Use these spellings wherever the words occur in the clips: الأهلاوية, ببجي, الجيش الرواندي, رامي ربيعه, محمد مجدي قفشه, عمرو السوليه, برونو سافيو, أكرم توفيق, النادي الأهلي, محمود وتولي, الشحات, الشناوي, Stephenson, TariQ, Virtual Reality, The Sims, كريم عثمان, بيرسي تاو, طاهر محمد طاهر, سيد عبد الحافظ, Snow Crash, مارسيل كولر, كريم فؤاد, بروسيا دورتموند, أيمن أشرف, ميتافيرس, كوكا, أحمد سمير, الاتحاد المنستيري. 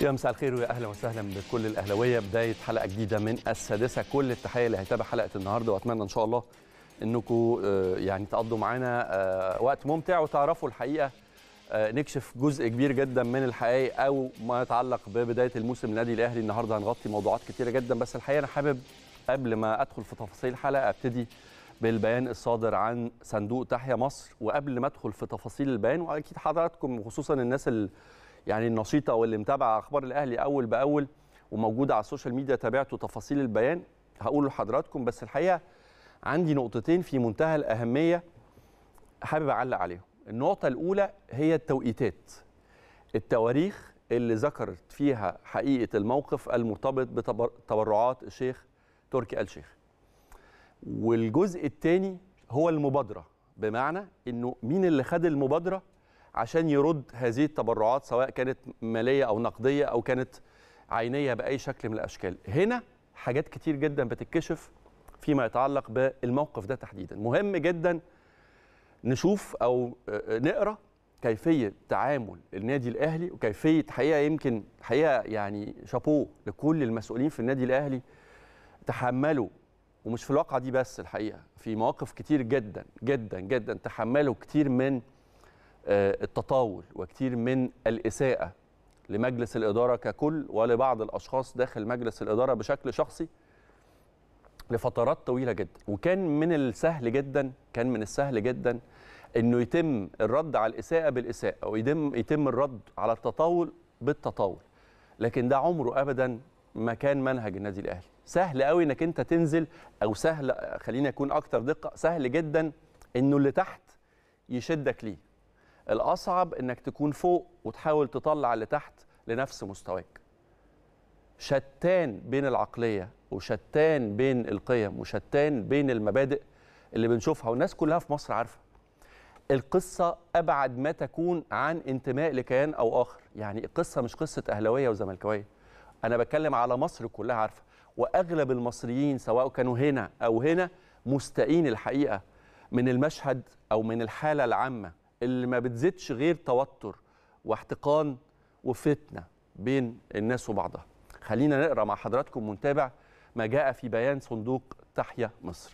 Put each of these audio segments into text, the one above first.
يا مساء الخير ويا اهلا وسهلا بكل الاهلاويه. بدايه حلقه جديده من السادسه، كل التحيه اللي هيتابع حلقه النهارده، واتمنى ان شاء الله انكم يعني تقضوا معانا وقت ممتع وتعرفوا الحقيقه. نكشف جزء كبير جدا من الحقائق او ما يتعلق ببدايه الموسم النادي الاهلي. النهارده هنغطي موضوعات كتيره جدا، بس الحقيقه انا حابب قبل ما ادخل في تفاصيل الحلقه ابتدي بالبيان الصادر عن صندوق تحيا مصر. وقبل ما ادخل في تفاصيل البيان، واكيد حضراتكم خصوصا الناس اللي يعني النشيطه واللي متابعه اخبار الاهلي اول باول وموجوده على السوشيال ميديا تابعتوا تفاصيل البيان، هقول لحضراتكم. بس الحقيقه عندي نقطتين في منتهى الاهميه حابب اعلق عليهم. النقطه الاولى هي التوقيتات، التواريخ اللي ذكرت فيها حقيقه الموقف المرتبط بتبرعات الشيخ تركي آل الشيخ. والجزء الثاني هو المبادره، بمعنى انه مين اللي خد المبادره عشان يرد هذه التبرعات، سواء كانت مالية أو نقدية أو كانت عينية بأي شكل من الأشكال. هنا حاجات كتير جدا بتتكشف فيما يتعلق بالموقف ده تحديدا. مهم جدا نشوف أو نقرأ كيفية تعامل النادي الأهلي وكيفية حقيقة يعني شابوه لكل المسؤولين في النادي الأهلي، تحملوا، ومش في الواقعة دي بس، الحقيقة في مواقف كتير جدا جدا جدا تحملوا كتير من التطاول وكتير من الإساءة لمجلس الإدارة ككل ولبعض الأشخاص داخل مجلس الإدارة بشكل شخصي لفترات طويلة جدا. وكان من السهل جدا إنه يتم الرد على الإساءة بالإساءة، أو يتم الرد على التطاول بالتطاول، لكن ده عمره أبدا ما كان منهج النادي الأهلي. سهل قوي إنك أنت تنزل، أو سهل، خليني أكون أكتر دقة، سهل جدا إنه اللي تحت يشدك ليه. الأصعب إنك تكون فوق وتحاول تطلع اللي تحت لنفس مستواك. شتان بين العقلية، وشتان بين القيم، وشتان بين المبادئ اللي بنشوفها، والناس كلها في مصر عارفة. القصة أبعد ما تكون عن انتماء لكيان أو آخر، يعني القصة مش قصة أهلاوية وزملكاوية، أنا بتكلم على مصر كلها عارفة. وأغلب المصريين سواء كانوا هنا أو هنا مستائين الحقيقة من المشهد أو من الحالة العامة اللي ما بتزيدش غير توتر واحتقان وفتنة بين الناس وبعضها. خلينا نقرأ مع حضراتكم ونتابع ما جاء في بيان صندوق تحيا مصر.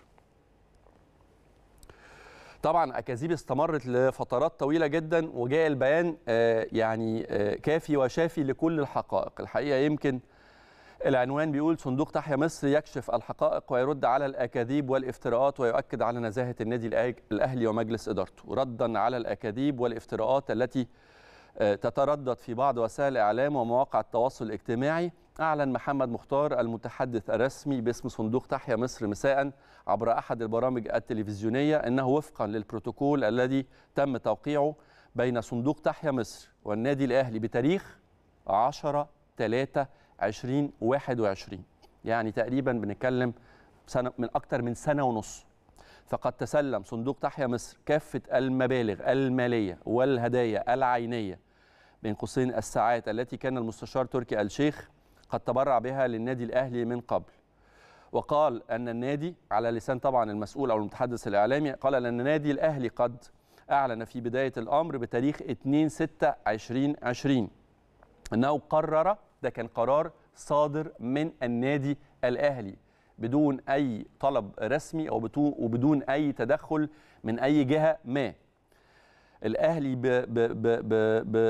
طبعا أكاذيب استمرت لفترات طويلة جدا، وجاء البيان يعني كافي وشافي لكل الحقائق. الحقيقة يمكن العنوان بيقول: صندوق تحيا مصر يكشف الحقائق ويرد على الأكاذيب والإفتراءات ويؤكد على نزاهة النادي الأهلي ومجلس إدارته، ردا على الأكاذيب والإفتراءات التي تتردد في بعض وسائل الإعلام ومواقع التواصل الاجتماعي. أعلن محمد مختار المتحدث الرسمي باسم صندوق تحيا مصر مساء عبر أحد البرامج التلفزيونية أنه وفقا للبروتوكول الذي تم توقيعه بين صندوق تحيا مصر والنادي الأهلي بتاريخ 10/3/2021، يعني تقريبا بنتكلم سنة، من أكتر من سنة ونص، فقد تسلم صندوق تحيا مصر كافة المبالغ المالية والهدايا العينية بين قوسين الساعات التي كان المستشار تركي آل الشيخ قد تبرع بها للنادي الأهلي من قبل. وقال أن النادي، على لسان طبعا المسؤول أو المتحدث الإعلامي، قال أن النادي الأهلي قد أعلن في بداية الأمر بتاريخ 2/6/2020 أنه قرر، ده كان قرار صادر من النادي الأهلي بدون أي طلب رسمي وبدون أي تدخل من أي جهة ما، الأهلي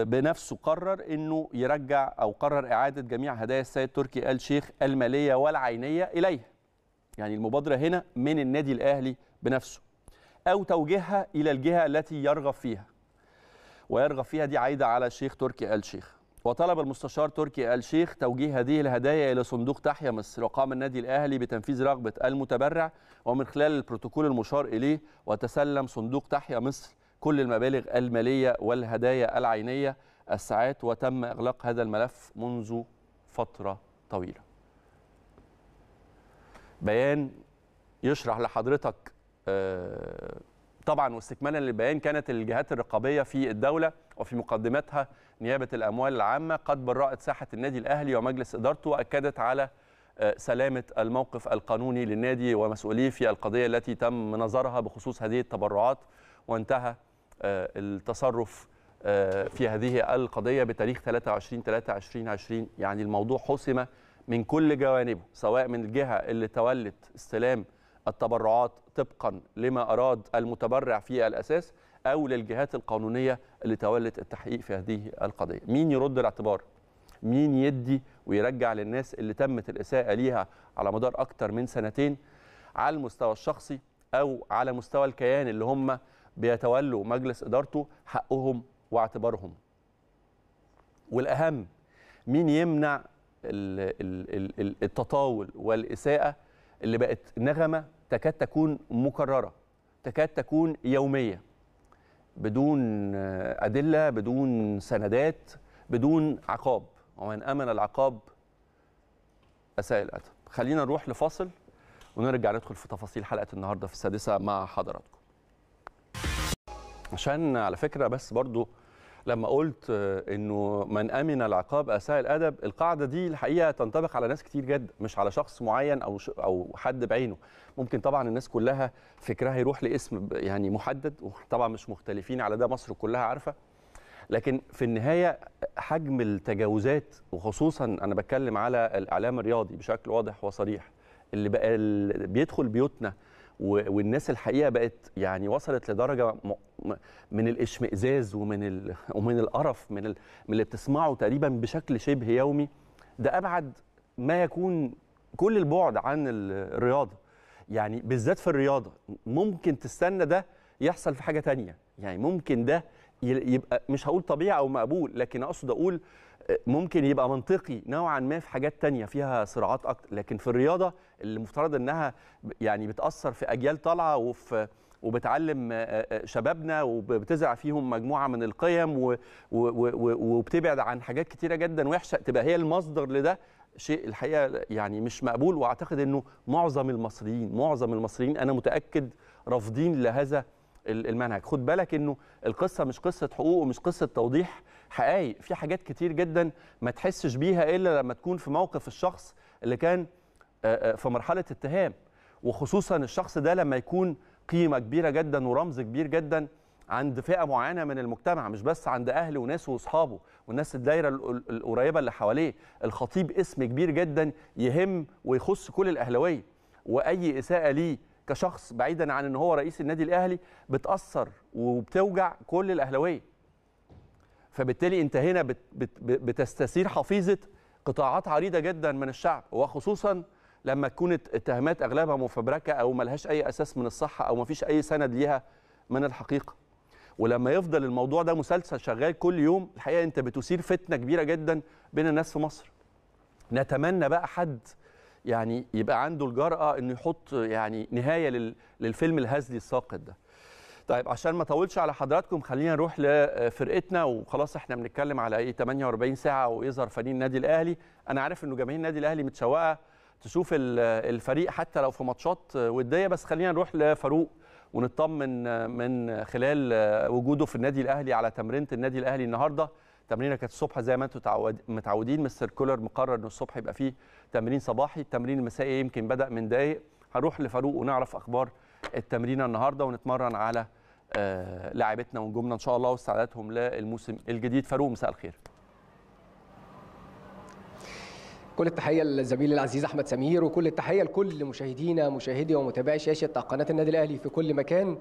بنفسه قرر أنه يرجع، أو قرر إعادة جميع هدايا السيد تركي آل الشيخ المالية والعينية إليه. يعني المبادرة هنا من النادي الأهلي بنفسه، أو توجيهها إلى الجهة التي يرغب فيها، ويرغب فيها دي عايدة على الشيخ تركي آل الشيخ. وطلب المستشار تركي آل الشيخ توجيه هذه الهدايا إلى صندوق تحيا مصر، وقام النادي الأهلي بتنفيذ رغبة المتبرع ومن خلال البروتوكول المشار إليه. وتسلم صندوق تحيا مصر كل المبالغ المالية والهدايا العينية الساعات، وتم إغلاق هذا الملف منذ فترة طويلة. بيان يشرح لحضرتك طبعا، واستكمالا للبيان، كانت الجهات الرقابية في الدولة وفي مقدمتها نيابة الأموال العامة قد برأت ساحة النادي الأهلي ومجلس إدارته، وأكدت على سلامة الموقف القانوني للنادي ومسؤوليه في القضية التي تم نظرها بخصوص هذه التبرعات، وانتهى التصرف في هذه القضية بتاريخ 23/3/2020. يعني الموضوع حسم من كل جوانبه، سواء من الجهة اللي تولت استلام التبرعات طبقا لما أراد المتبرع في الأساس، أو للجهات القانونية اللي تولت التحقيق في هذه القضية. مين يرد الاعتبار؟ مين يدي ويرجع للناس اللي تمت الإساءة ليها على مدار أكتر من سنتين على المستوى الشخصي أو على مستوى الكيان اللي هم بيتولوا مجلس إدارته حقهم واعتبارهم؟ والأهم، مين يمنع التطاول والإساءة اللي بقت نغمة تكاد تكون مكررة، تكاد تكون يومية، بدون أدلة، بدون سندات، بدون عقاب، ومن أمن العقاب أساء الأدب. خلينا نروح لفاصل ونرجع ندخل في تفاصيل حلقة النهاردة في 6 مع حضراتكم. عشان على فكرة بس برضو لما قلت إنه من أمن العقاب أساء الأدب، القاعدة دي الحقيقة تنطبق على ناس كتير جدا، مش على شخص معين أو حد بعينه. ممكن طبعا الناس كلها فكرها يروح لاسم يعني محدد، وطبعا مش مختلفين على ده، مصر كلها عارفة. لكن في النهاية حجم التجاوزات، وخصوصا أنا بتكلم على الإعلام الرياضي بشكل واضح وصريح، اللي بقى بيدخل بيوتنا، والناس الحقيقة بقت يعني وصلت لدرجة من الاشمئزاز ومن القرف، من اللي بتسمعه تقريبا بشكل شبه يومي. ده أبعد ما يكون كل البعد عن الرياضة، يعني بالذات في الرياضة. ممكن تستنى ده يحصل في حاجة تانية، يعني ممكن ده يبقى مش هقول طبيعي أو مقبول، لكن أقصد أقول ممكن يبقى منطقي نوعا ما في حاجات تانية فيها صراعات أكتر. لكن في الرياضة اللي مفترض أنها يعني بتأثر في أجيال طالعة وبتعلم شبابنا وبتزرع فيهم مجموعة من القيم وبتبعد عن حاجات كتيرة جدا وحشة، تبقى هي المصدر لده، شيء الحقيقة يعني مش مقبول. وأعتقد أنه معظم المصريين أنا متأكد رافضين لهذا المنهج. خد بالك انه القصه مش قصه حقوق ومش قصه توضيح حقائق، في حاجات كتير جدا ما تحسش بيها الا لما تكون في موقف الشخص اللي كان في مرحله اتهام، وخصوصا الشخص ده لما يكون قيمه كبيره جدا ورمز كبير جدا عند فئه معينه من المجتمع، مش بس عند اهله وناسه واصحابه والناس الدايره القريبه اللي حواليه. الخطيب اسم كبير جدا يهم ويخص كل الاهلاويه، واي اساءه ليه كشخص بعيدا عن ان هو رئيس النادي الاهلي بتاثر وبتوجع كل الاهلاويه. فبالتالي انت هنا بتستثير حفيظه قطاعات عريضه جدا من الشعب، وخصوصا لما تكون اتهامات اغلبها مفبركه او ملهاش اي اساس من الصحه او مفيش اي سند ليها من الحقيقه. ولما يفضل الموضوع ده مسلسل شغال كل يوم، الحقيقه انت بتثير فتنه كبيره جدا بين الناس في مصر. نتمنى بقى حد يعني يبقى عنده الجرأة انه يحط يعني نهاية للفيلم الهزلي الساقط ده. طيب عشان ما اطولش على حضراتكم خلينا نروح لفرقتنا، وخلاص احنا بنتكلم على 48 ساعة ويظهر فريق النادي الاهلي. انا عارف انه جماهير النادي الاهلي متشوقة تشوف الفريق حتى لو في ماتشات ودية، بس خلينا نروح لفاروق ونطمن من خلال وجوده في النادي الاهلي على تمرينة النادي الاهلي النهارده. تمرينه كانت الصبح زي ما انتم متعودين، مستر كولر مقرر ان الصبح يبقى فيه تمرين صباحي، التمرين المسائي يمكن بدأ من دقايق. هنروح لفاروق ونعرف اخبار التمرينه النهارده، ونتمرن على لاعبتنا ونجومنا ان شاء الله واستعدادهم للموسم الجديد. فاروق مساء الخير. كل التحيه للزميل العزيز احمد سمير، وكل التحيه لكل مشاهدينا مشاهدي ومتابعي شاشه قناه النادي الاهلي في كل مكان.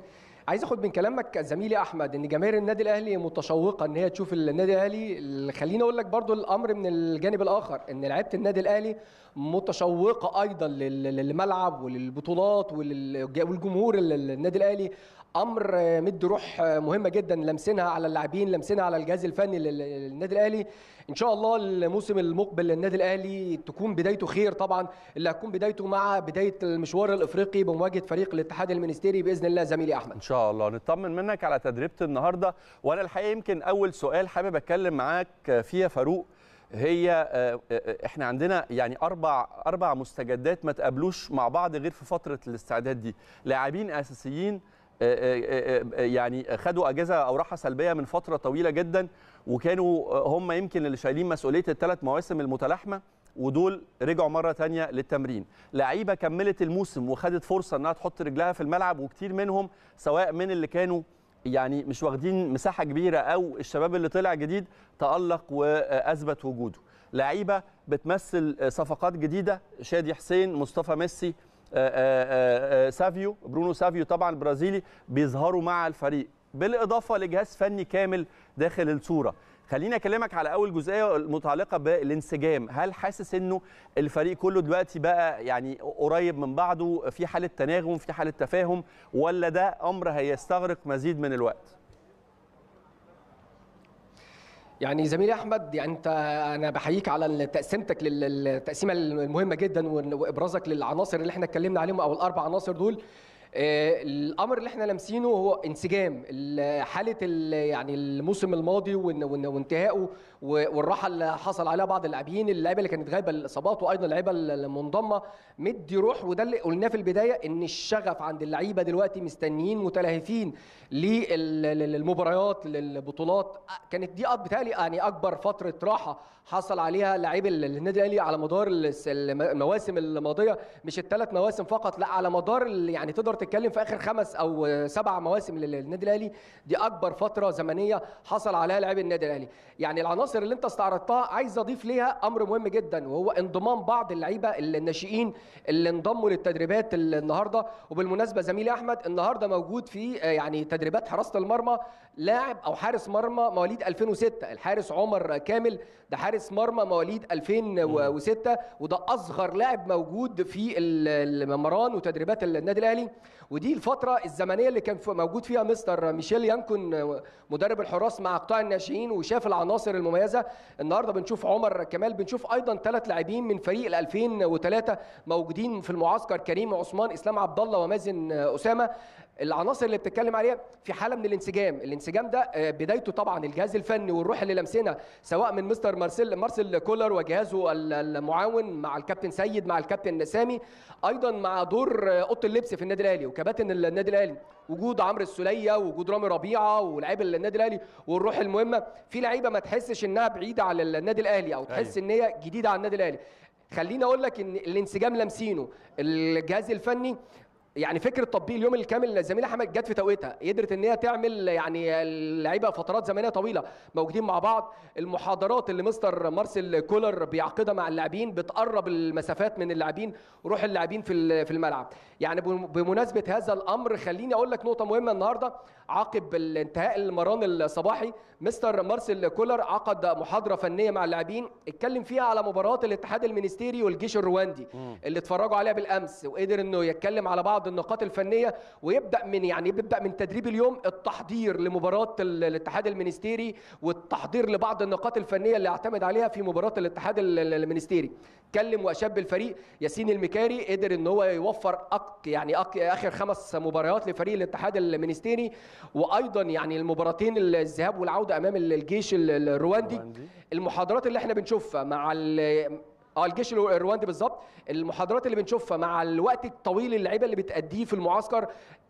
عايز اخد من كلامك زميلي احمد ان جماهير النادي الاهلي متشوقه ان هي تشوف النادي الاهلي. خليني اقول لك برضو الامر من الجانب الاخر، ان لعيبه النادي الاهلي متشوقه ايضا للملعب وللبطولات والجمهور النادي الاهلي. امر مدي روح مهمه جدا، لمسينها على اللاعبين، لمسينها على الجهاز الفني للنادي الاهلي. ان شاء الله الموسم المقبل للنادي الاهلي تكون بدايته خير، طبعا اللي هتكون بدايته مع بدايه المشوار الافريقي بمواجهه فريق الاتحاد المنستيري باذن الله. زميلي احمد ان شاء الله نطمن منك على تدريبه النهارده. وانا الحقيقه يمكن اول سؤال حابب اتكلم معاك فيها فاروق، هي احنا عندنا يعني اربع مستجدات ما تقابلوش مع بعض غير في فتره الاستعداد دي، لاعبين اساسيين يعني خدوا اجازه او راحه سلبيه من فتره طويله جدا، وكانوا هم يمكن اللي شايلين مسؤوليه ال3 مواسم المتلاحمه، ودول رجعوا مره ثانيه للتمرين. لعيبه كملت الموسم وخدت فرصه انها تحط رجلها في الملعب، وكتير منهم سواء من اللي كانوا يعني مش واخدين مساحه كبيره، او الشباب اللي طلع جديد تألق واثبت وجوده. لعيبه بتمثل صفقات جديده، شادي حسين، مصطفى ميسي، سافيو، برونو سافيو طبعا برازيلي، بيظهروا مع الفريق، بالاضافه لجهاز فني كامل داخل الصوره. خليني اكلمك على اول جزئيه متعلقه بالانسجام. هل حاسس انه الفريق كله دلوقتي بقى يعني قريب من بعضه، في حاله تناغم، في حاله تفاهم، ولا ده امر هيستغرق مزيد من الوقت؟ يعني زميلي احمد، يعني انا بحييك على تقسيمتك للتقسيمه المهمه جدا، وابرازك للعناصر اللي احنا اتكلمنا عليهم او الاربع عناصر دول. الامر اللي احنا لامسينه هو انسجام حاله يعني الموسم الماضي وانتهائه، والراحه اللي حصل عليها بعض اللاعبين، اللعيبه اللي كانت غايبه الاصابات، وايضا اللعيبه المنضمه، مدي روح. وده اللي قلناه في البدايه، ان الشغف عند اللعيبه دلوقتي، مستنيين متلهفين للمباريات، للبطولات. كانت دي بتهيألي يعني اكبر فتره راحه حصل عليها لاعبي النادي الاهلي على مدار المواسم الماضيه، مش الثلاث مواسم فقط، لا على مدار يعني تقدر تتكلم في اخر 5 أو 7 مواسم للنادي الاهلي. دي اكبر فتره زمنيه حصل عليها لاعبي النادي الاهلي. يعني العناصر اللي انت استعرضتها، عايز اضيف ليها امر مهم جدا، وهو انضمام بعض اللعيبه الناشئين اللي انضموا للتدريبات النهارده. وبالمناسبه زميلي احمد، النهارده موجود في يعني تدريبات حراسه المرمى لاعب او حارس مرمى مواليد 2006، الحارس عمر كامل، ده حارس مرمى مواليد 2006، وده اصغر لاعب موجود في المران وتدريبات النادي الاهلي. ودي الفترة الزمنية اللي كان موجود فيها مستر ميشيل يانكون مدرب الحراس مع قطاع الناشئين، وشاف العناصر المميزة. النهاردة بنشوف عمر كمال، بنشوف أيضا 3 لاعبين من فريق ال 2003 موجودين في المعسكر، كريم عثمان، إسلام عبد الله، ومازن أسامة. العناصر اللي بتتكلم عليها في حالة من الانسجام. الانسجام ده بدايته طبعا الجهاز الفني والروح اللي لمسنا، سواء من مستر مارسيل كولر وجهازه المعاون، مع الكابتن سيد، مع الكابتن سامي، أيضا مع دور أوضة اللبس في النادي الاهلي وكباتن النادي الاهلي، وجود عمرو السوليه، وجود رامي ربيعه، ولاعيبه النادي الاهلي، والروح المهمه في لعيبه ما تحسش انها بعيده على النادي الاهلي، او تحس ان هي جديده على النادي الاهلي. خليني اقول لك ان الانسجام لمسينه الجهاز الفني. يعني فكره تطبيق اليوم الكامل زميل احمد جت في توقيتها، قدرت ان هي تعمل يعني اللعيبه فترات زمنيه طويله موجودين مع بعض. المحاضرات اللي مستر مارسيل كولر بيعقدها مع اللاعبين بتقرب المسافات من اللاعبين، روح اللاعبين في الملعب. يعني بمناسبه هذا الامر، خليني اقول لك نقطه مهمه. النهارده عقب انتهاء المران الصباحي، مستر مارسيل كولر عقد محاضره فنيه مع اللاعبين، اتكلم فيها على مباراه الاتحاد المنستيري والجيش الرواندي اللي اتفرجوا عليها بالامس، وقدر انه يتكلم على بعض النقاط الفنيه، ويبدا من يعني بيبدا من تدريب اليوم التحضير لمباراه الاتحاد المنستيري، والتحضير لبعض النقاط الفنيه اللي اعتمد عليها في مباراه الاتحاد المنستيري. اتكلم واشاب الفريق ياسين المكاري، قدر ان هو يوفر اخر 5 مباريات لفريق الاتحاد المنستيري، وايضا يعني المباراتين الذهاب والعوده امام الجيش الرواندي. المحاضرات اللي احنا بنشوفها مع الجيش الرواندي بالظبط، المحاضرات اللي بنشوفها مع الوقت الطويل اللعيبه اللي بتأديه في المعسكر،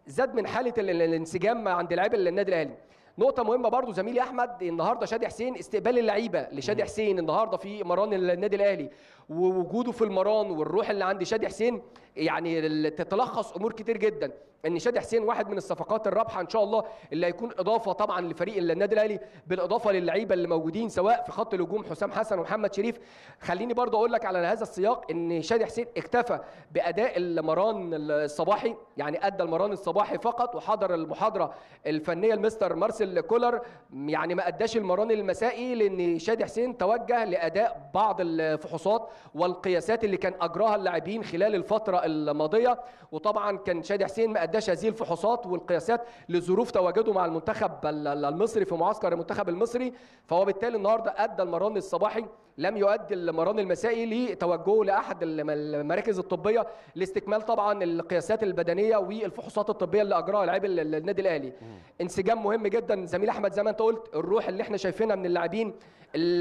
زاد من حاله الانسجام عند لعيبه النادي الاهلي. نقطه مهمه برضو زميلي احمد، النهارده شادي حسين، استقبال اللعيبه لشادي حسين النهارده في مران النادي الاهلي، ووجوده في المران والروح اللي عند شادي حسين. يعني تتلخص امور كتير جدا، ان شادي حسين واحد من الصفقات الرابحه ان شاء الله، اللي هيكون اضافه طبعا لفريق النادي الاهلي، بالاضافه للعيبه اللي موجودين سواء في خط الهجوم حسام حسن ومحمد شريف. خليني برضو اقول لك على هذا السياق، ان شادي حسين اكتفى باداء المران الصباحي، يعني ادى المران الصباحي فقط، وحضر المحاضره الفنيه لمستر مارسيل كولر، يعني ما اداش المران المسائي، لان شادي حسين توجه لاداء بعض الفحوصات والقياسات اللي كان اجراها اللاعبين خلال الفتره الماضيه. وطبعا كان شادي حسين ما اداش هذه الفحوصات والقياسات لظروف تواجده مع المنتخب المصري في معسكر المنتخب المصري، فهو بالتالي النهارده ادى المران الصباحي، لم يؤدي المران المسائي، لتوجهه لاحد المراكز الطبيه لاستكمال طبعا القياسات البدنيه والفحوصات الطبيه اللي اجراها لاعبي النادي الاهلي. انسجام مهم جدا زميل احمد، زي ما انت قلت، الروح اللي احنا شايفينها من اللاعبين،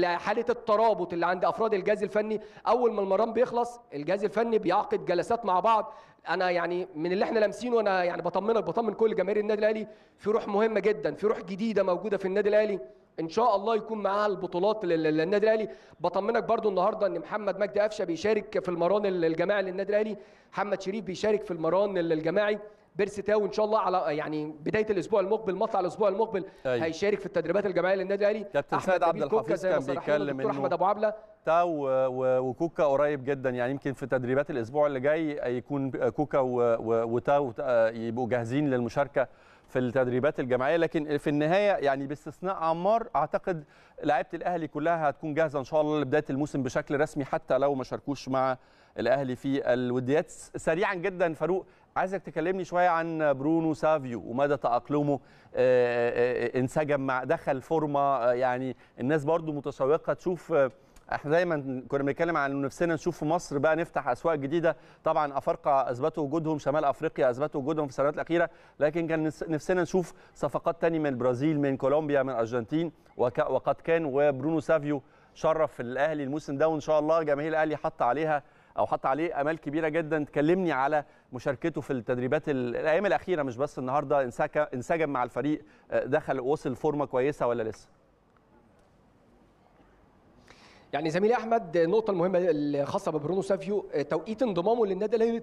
حاله الترابط اللي عند افراد الجهاز الفني. اول ما المران بيخلص، الجهاز الفني بيعقد جلسات مع بعض. انا يعني من اللي احنا لامسينه، انا يعني بطمنك، بطمن كل جماهير النادي الاهلي، في روح مهمه جدا، في روح جديده موجوده في النادي الاهلي، ان شاء الله يكون معاها البطولات للنادي الاهلي. بطمنك برضو النهارده ان محمد مجدي قفشه بيشارك في المران الجماعي للنادي الاهلي، محمد شريف بيشارك في المران الجماعي، بيرسي تاو ان شاء الله على يعني بدايه الاسبوع المقبل مطلع الاسبوع المقبل أيوة. هيشارك في التدريبات الجماعيه للنادي الاهلي. كابتن سيد عبد الحافظ كان بيتكلم انه احمد ابو عبله تاو وكوكا قريب جدا، يعني يمكن في تدريبات الاسبوع اللي جاي يكون كوكا وتاو يبقوا جاهزين للمشاركه في التدريبات الجماعيه، لكن في النهايه يعني باستثناء عمار اعتقد لاعيبه الاهلي كلها هتكون جاهزه ان شاء الله لبدايه الموسم بشكل رسمي حتى لو ما شاركوش مع الاهلي في الوديات. سريعا جدا فاروق، عايزك تكلمني شويه عن برونو سافيو ومدى تاقلمه، انسجم مع دخل فورمه، يعني الناس برضو متشوقه تشوف. احنا دايما كنا بنتكلم عن نفسنا نشوف في مصر بقى نفتح اسواق جديده، طبعا افارقه اثبتوا وجودهم، شمال افريقيا اثبتوا وجودهم في السنوات الاخيره، لكن كان نفسنا نشوف صفقات تانية من البرازيل من كولومبيا من الارجنتين، وقد كان وبرونو سافيو شرف الاهلي الموسم ده، وان شاء الله جماهير الاهلي حط عليه امال كبيره جدا. تكلمني على مشاركته في التدريبات الايام الاخيره مش بس النهارده، انسجم مع الفريق، دخل وصل فورمه كويسه ولا لسه؟ يعني زميلي احمد، النقطه المهمه الخاصه ببرونو سافيو توقيت انضمامه للنادي الاهلي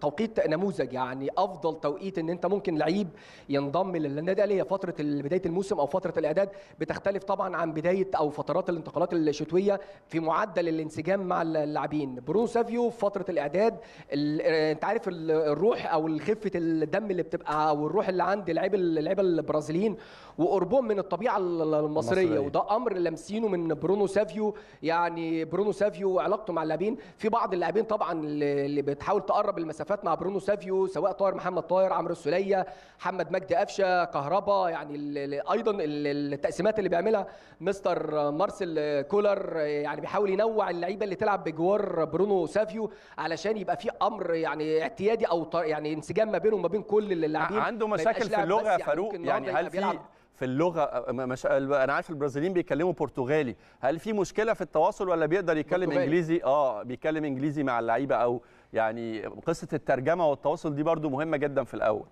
توقيت نموذج، يعني افضل توقيت ان انت ممكن لعيب ينضم للنادي الاهلي فتره بدايه الموسم او فتره الاعداد، بتختلف طبعا عن بدايه او فترات الانتقالات الشتويه في معدل الانسجام مع اللاعبين. برونو سافيو في فتره الاعداد انت عارف الروح او خفه الدم اللي بتبقى او الروح اللي عند اللعيبه البرازيليين وقربهم من الطبيعه المصريه، وده امر لمسينه من برونو سافيو. يعني برونو سافيو علاقته مع اللاعبين، في بعض اللاعبين طبعا اللي بتحاول تقرب المسافات مع برونو سافيو، سواء طاهر محمد طاهر، عمرو السوليه، محمد مجدي قفشه، كهربا، يعني ايضا التقسيمات اللي بيعملها مستر مارسيل كولر، يعني بيحاول ينوع اللعيبه اللي تلعب بجوار برونو سافيو علشان يبقى في امر يعني اعتيادي او يعني انسجام ما بينهم وما بين كل اللاعبين. عنده مشاكل في اللغه فاروق، يعني هل في اللغه انا عارف البرازيليين بيتكلموا برتغالي، هل في مشكله في التواصل ولا بيقدر يتكلم برتغالي؟ انجليزي بيتكلم انجليزي مع اللعيبه، او يعني قصه الترجمه والتواصل دي برضو مهمه جدا في الاول.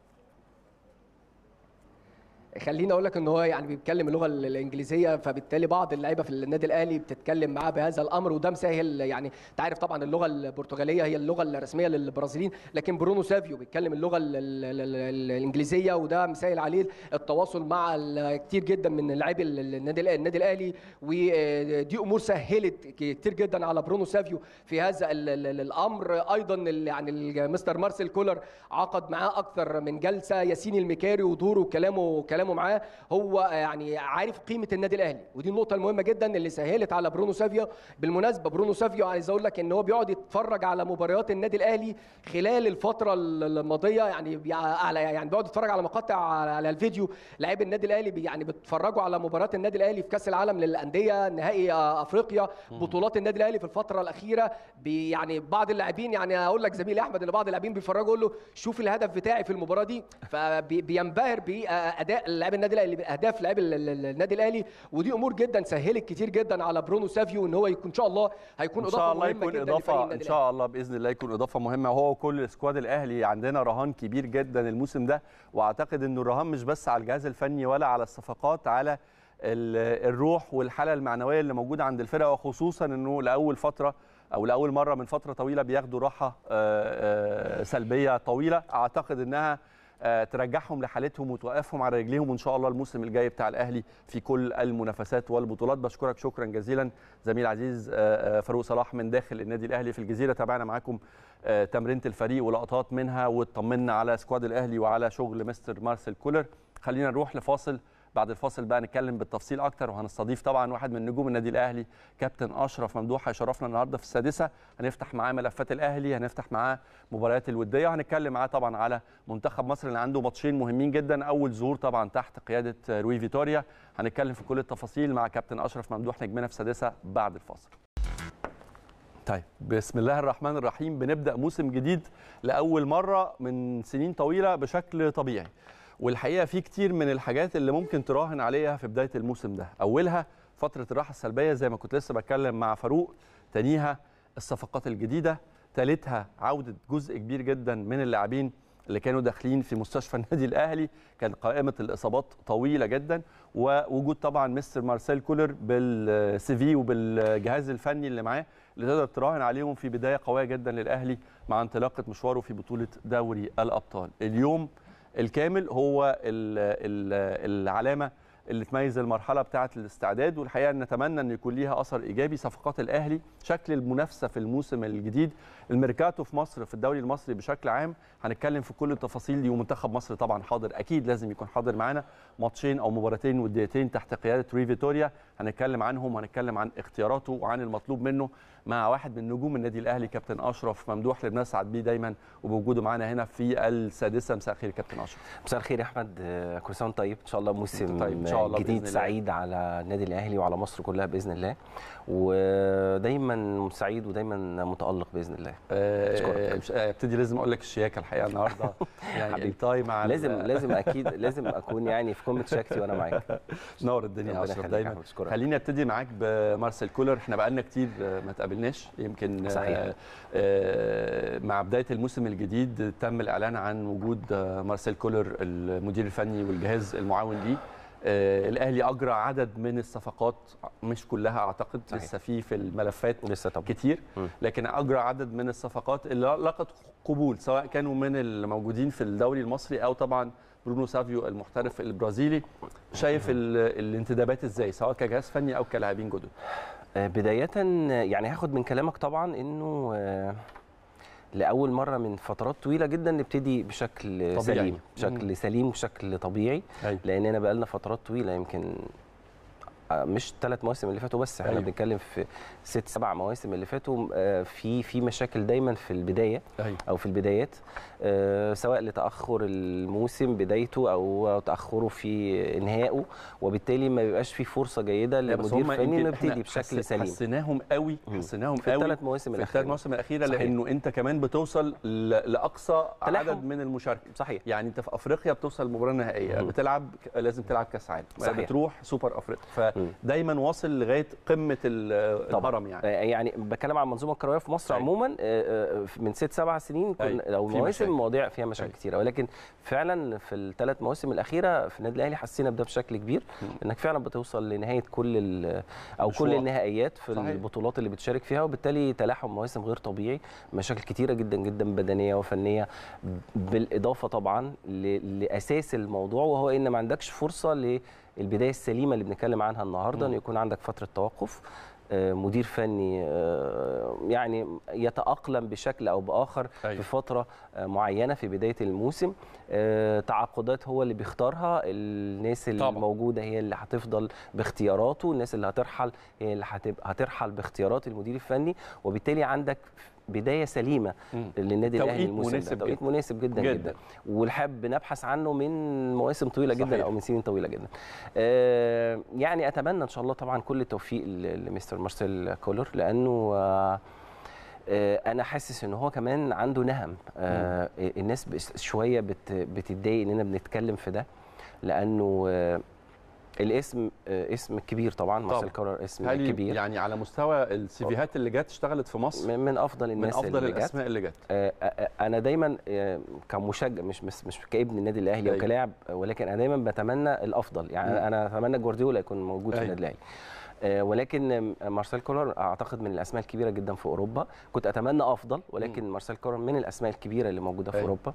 خليني اقول لك ان هو يعني بيتكلم اللغه الانجليزيه، فبالتالي بعض اللعيبه في النادي الاهلي بتتكلم معاه بهذا الامر، وده مسهل. يعني انت عارف طبعا اللغه البرتغاليه هي اللغه الرسميه للبرازيليين، لكن برونو سافيو بيتكلم اللغه الانجليزيه، وده مسهل عليه التواصل مع كتير جدا من لاعبي النادي الاهلي، ودي امور سهلت كتير جدا على برونو سافيو في هذا الامر. ايضا يعني مستر مارسيل كولر عقد معاه اكثر من جلسه، ياسين المكاري ودوره وكلامه معاه، هو يعني عارف قيمه النادي الاهلي، ودي النقطه المهمه جدا اللي سهلت على برونو سافيو. بالمناسبه برونو سافيو عايز اقول لك ان هو بيقعد يتفرج على مباريات النادي الاهلي خلال الفتره الماضيه، يعني بيقعد يتفرج على مقاطع على الفيديو، لاعبي النادي الاهلي يعني بيتفرجوا على مباريات النادي الاهلي في كاس العالم للانديه، نهائي افريقيا، بطولات النادي الاهلي في الفتره الاخيره. يعني بعض اللاعبين، يعني اقول لك زميلي احمد ان بعض اللاعبين بيتفرجوا يقول له شوف الهدف بتاعي في المباراه دي، فبينبهر باداء لاعب النادي الاهلي، اهداف لاعب النادي الاهلي، ودي امور جدا سهلت كتير جدا على برونو سافيو ان هو يكون ان شاء الله هيكون اضافه مهمه جدا للنادي الاهلي. ان شاء الله باذن الله يكون اضافه مهمه، هو وكل سكواد الاهلي عندنا رهان كبير جدا الموسم ده، واعتقد انه الرهان مش بس على الجهاز الفني ولا على الصفقات، على الروح والحاله المعنويه اللي موجوده عند الفرقه، وخصوصا انه لاول فتره او لاول مره من فتره طويله بياخدوا راحه سلبيه طويله، اعتقد انها ترجعهم لحالتهم وتوقفهم على رجليهم، وان شاء الله الموسم الجاي بتاع الاهلي في كل المنافسات والبطولات. بشكرك شكرا جزيلا زميل عزيز فاروق صلاح من داخل النادي الاهلي في الجزيره، تابعنا معاكم تمرينه الفريق ولقطات منها، واطمنا على سكواد الاهلي وعلى شغل مستر مارسيل كولر. خلينا نروح لفاصل، بعد الفاصل بقى نتكلم بالتفصيل اكتر، وهنستضيف طبعا واحد من نجوم النادي الاهلي كابتن اشرف ممدوح، هيشرفنا النهارده في السادسه، هنفتح معاه ملفات الاهلي، هنفتح معاه مباريات الوديه، وهنتكلم معاه طبعا على منتخب مصر اللي عنده ماتشين مهمين جدا، اول ظهور طبعا تحت قياده روي فيتوريا، هنتكلم في كل التفاصيل مع كابتن اشرف ممدوح نجمنا في السادسه بعد الفاصل. طيب بسم الله الرحمن الرحيم، بنبدا موسم جديد لاول مره من سنين طويله بشكل طبيعي، والحقيقه في كتير من الحاجات اللي ممكن تراهن عليها في بدايه الموسم ده، اولها فتره الراحه السلبيه زي ما كنت لسه بتكلم مع فاروق، تانيها الصفقات الجديده، تالتها عوده جزء كبير جدا من اللاعبين اللي كانوا داخلين في مستشفى النادي الاهلي، كان قائمه الاصابات طويله جدا، ووجود طبعا مستر مارسيل كولر بالسي في وبالجهاز الفني اللي معاه اللي تقدر تراهن عليهم في بدايه قويه جدا للاهلي مع انطلاقه مشواره في بطوله دوري الابطال. اليوم الكامل هو العلامه اللي تميز المرحله بتاعه الاستعداد. والحقيقه نتمنى ان يكون ليها اثر ايجابي. صفقات الاهلي، شكل المنافسه في الموسم الجديد، الميركاتو في مصر، في الدوري المصري بشكل عام، هنتكلم في كل التفاصيل دي. ومنتخب مصر طبعا حاضر، اكيد لازم يكون حاضر معانا. ماتشين او مباراتين وديتين تحت قياده روي فيتوريا، هنتكلم عنهم وهنتكلم عن اختياراته وعن المطلوب منه مع واحد من نجوم النادي الاهلي، كابتن اشرف ممدوح، اللي بنسعد بيه دايما وبوجوده معانا هنا في السادسه. مساء الخير كابتن اشرف. مساء الخير يا احمد، كل سنه طيب. ان شاء الله موسم طيب. جديد سعيد على النادي الاهلي وعلى مصر كلها باذن الله، ودايما سعيد ودايما متالق باذن الله. ابتدي لازم اقول لك الشياكه الحقيقه النهارده يعني التايم لازم اكيد لازم اكون يعني في قمه شياكتي وانا معاك. نور الدنيا يا اشرف دايما. خليني ابتدي معاك بمارسيل كولر، احنا بقالنا كتير ما تقابلناش يمكن. صحيح. مع بدايه الموسم الجديد تم الاعلان عن وجود مارسيل كولر المدير الفني والجهاز المعاون ليه. الاهلي اجرى عدد من الصفقات، مش كلها اعتقد، لسه في الملفات كتير، لكن اجرى عدد من الصفقات اللي لقت قبول، سواء كانوا من الموجودين في الدوري المصري او طبعا برونو سافيو المحترف البرازيلي. شايف الانتدابات ازاي سواء كجهاز فني او كلاعبين جدد؟ بدايه يعني هاخد من كلامك طبعا انه لأول مرة من فترات طويلة جدا نبتدي بشكل طبيعي. سليم، بشكل سليم وشكل طبيعي. لأننا بقالنا فترات طويلة، يمكن مش 3 مواسم اللي فاتوا بس، احنا بنتكلم في 6 7 مواسم اللي فاتوا في مشاكل دايما في البدايه او في البدايات، سواء لتاخر الموسم بدايته او تاخره في انهائه، وبالتالي ما بيبقاش في فرصه جيده لمدير فني انه يبتدي بشكل سليم. حسيناهم قوي في الثلاث مواسم الاخيره. لانه انت كمان بتوصل لاقصى عدد من المشاركه. صحيح. يعني انت في افريقيا بتوصل مباراه نهائيه، بتلعب لازم تلعب كاس عالم، بتروح سوبر افريقيا، دايما واصل لغايه قمه الهرم. يعني بتكلم عن المنظومه الكرويه في مصر عموما. من 6 7 سنين او مواسم مواضيع فيها مشاكل كتيره، ولكن فعلا في ال3 مواسم الاخيره في النادي الاهلي حسينا بده بشكل كبير. انك فعلا بتوصل لنهايه كل النهائيات في البطولات اللي بتشارك فيها، وبالتالي تلاحم مواسم غير طبيعي، مشاكل كتيره جدا جدا بدنيه وفنيه، بالاضافه طبعا لاساس الموضوع، وهو ان ما عندكش فرصه البدايه السليمه اللي بنتكلم عنها النهارده، ان يكون عندك فتره توقف، مدير فني يعني يتأقلم بشكل أو بآخر في فترة معينة في بداية الموسم. تعاقدات هو اللي بيختارها، الناس اللي موجودة هي اللي هتفضل باختياراته، الناس اللي هترحل هي اللي هترحل باختيارات المدير الفني، وبالتالي عندك بدايه سليمه للنادي الاهلي الموسم ده. توقيت مناسب جدا جدا, جداً. والحب نبحث عنه من مواسم طويله. صحيح. جدا او من سنين طويله جدا. يعني اتمنى ان شاء الله طبعا كل التوفيق لمستر مارسيل كولر، لانه انا حاسس ان هو كمان عنده نهم. الناس شويه بتتضايق اننا بنتكلم في ده، لانه الاسم اسم كبير طبعا. مارسيل كولر اسم كبير، يعني على مستوى السيفيهات اللي جت اشتغلت في مصر من افضل الناس، من افضل الاسماء اللي جت. انا دايما كمشجع، مش كابن النادي الاهلي او كلاعب، ولكن انا دايما بتمنى الافضل. يعني انا اتمنى جوارديولا يكون موجود في النادي الاهلي، ولكن مارسيل كولر اعتقد من الاسماء الكبيره جدا في اوروبا. كنت اتمنى افضل، ولكن مارسيل كولر من الاسماء الكبيره اللي موجوده في اوروبا.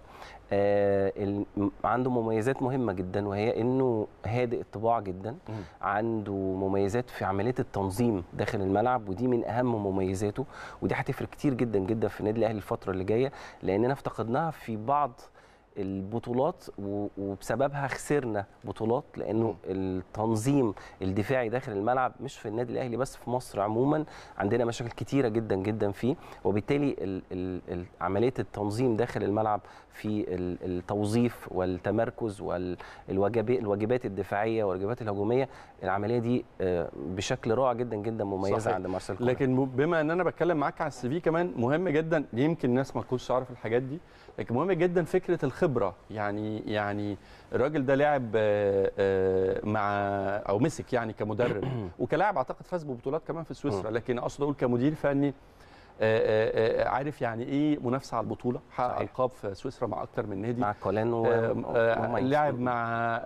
عنده مميزات مهمه جدا، وهي انه هادئ الطباع جدا، عنده مميزات في عمليه التنظيم داخل الملعب، ودي من اهم مميزاته، ودي هتفرق كتير جدا جدا في النادي الاهلي الفتره اللي جايه، لاننا افتقدناها في بعض البطولات، وبسببها خسرنا بطولات، لانه التنظيم الدفاعي داخل الملعب مش في النادي الاهلي بس، في مصر عموما عندنا مشاكل كتيره جدا جدا فيه، وبالتالي عمليه التنظيم داخل الملعب في التوظيف والتمركز والواجبات الدفاعيه والواجبات الهجوميه، العمليه دي بشكل رائع جدا جدا مميزه. صحيح. عند مارسيل كولر. لكن بما ان انا بتكلم معاك على السي في كمان، مهم جدا، يمكن الناس ما تكونش تعرف الحاجات دي، لكن مهم جدا فكره الخبره. يعني الراجل ده لاعب مع او مسك يعني كمدرب وكلاعب، اعتقد فاز ببطولات كمان في سويسرا، لكن اقصد اقول كمدير فني عارف يعني ايه منافسه على البطوله، حقق القاب في سويسرا مع اكتر من نادي، مع كولان، لعب مع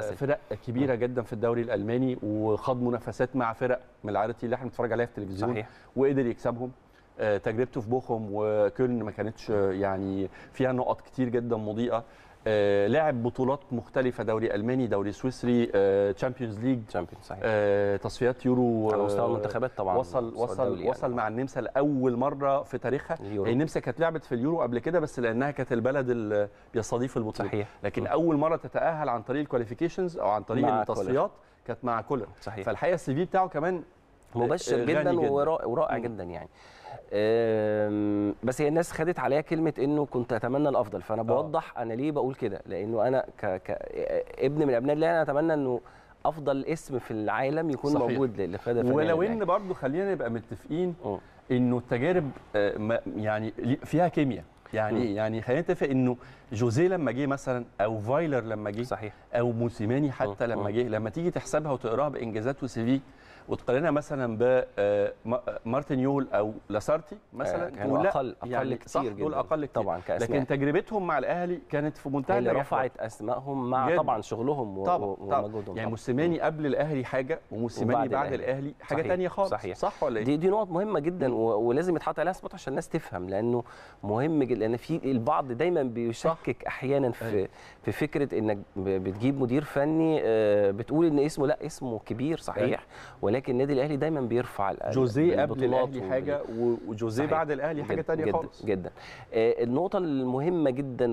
فرق كبيره جدا في الدوري الالماني، وخاض منافسات مع فرق من العارضه اللي احنا بنتفرج عليها في التلفزيون. صحيح. وقدر يكسبهم. تجربته في بوخم وكولن ما كانتش يعني فيها نقط كتير جدا مضيئه. لعب بطولات مختلفه، دوري الماني، دوري سويسري، تشامبيونز ليج، تصفيات يورو على مستوى المنتخبات طبعا. وصل مع النمسا لاول مره في تاريخها. النمسا كانت لعبت في اليورو قبل كده بس لانها كانت البلد اللي بيستضيف البطوله. صحيح. لكن اول مره تتاهل عن طريق الكواليفيكيشنز او عن طريق التصفيات كانت مع كولر. صحيح. فالحقيقه السي في بتاعه كمان مبشر جدا ورائع جدا يعني. بس هي الناس خدت عليها كلمه انه كنت اتمنى الافضل، فانا بوضح انا ليه بقول كده، لانه انا كابن من ابناء اللي انا اتمنى انه افضل اسم في العالم يكون صحيح. موجود للفريق. ولو ان برضه خلينا نبقى متفقين انه التجارب يعني فيها كيمياء، يعني ايه؟ يعني خلينا نتفق انه جوزيه لما جه مثلا او فايلر لما جه صحيح او موسيماني حتى لما جه، لما تيجي تحسبها وتقراها بانجازات وسي في وتقارنها مثلا بمارتينيول او لاسارتي مثلا كانوا اقل يعني كتير جدا. دول اقل كتير طبعا كأسماء. لكن تجربتهم مع الاهلي كانت في منتهى النجاح، رفعت اسمائهم مع جد. طبعا شغلهم ومجهودهم يعني. موسيماني قبل الاهلي حاجه وموسيماني بعد الاهلي حاجه ثانيه خالص. صحيح. صح ولا ايه؟ دي نقط مهمه جدا ولازم يتحط عليها اثبات عشان الناس تفهم، لانه مهم جدا، لان في البعض دايما بيشكك احيانا في فكره انك بتجيب مدير فني بتقول ان اسمه لا اسمه كبير صحيح، ولكن النادي الاهلي دايما بيرفع جوزيه قبل الاهلي حاجه وجوزيه بعد الاهلي حاجه ثانيه خالص جدا. النقطه المهمه جدا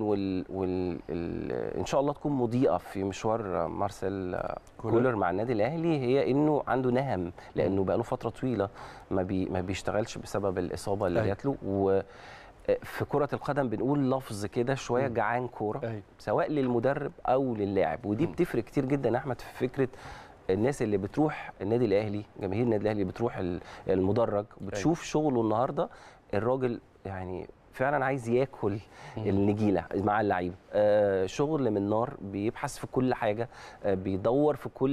ان شاء الله تكون مضيئه في مشوار مارسيل كولر مع النادي الاهلي، هي انه عنده نهم، لانه بقى له فتره طويله ما بيشتغلش بسبب الاصابه اللي جات له. في كرة القدم بنقول لفظ كده شوية جعان كورة، سواء للمدرب أو للاعب، ودي بتفرق كتير جدا أحمد في فكرة الناس اللي بتروح النادي الأهلي، جماهير النادي الأهلي بتروح المدرج بتشوف شغله النهاردة. الراجل يعني فعلا عايز ياكل النجيله مع اللعيبه، شغل من نار، بيبحث في كل حاجه، بيدور في كل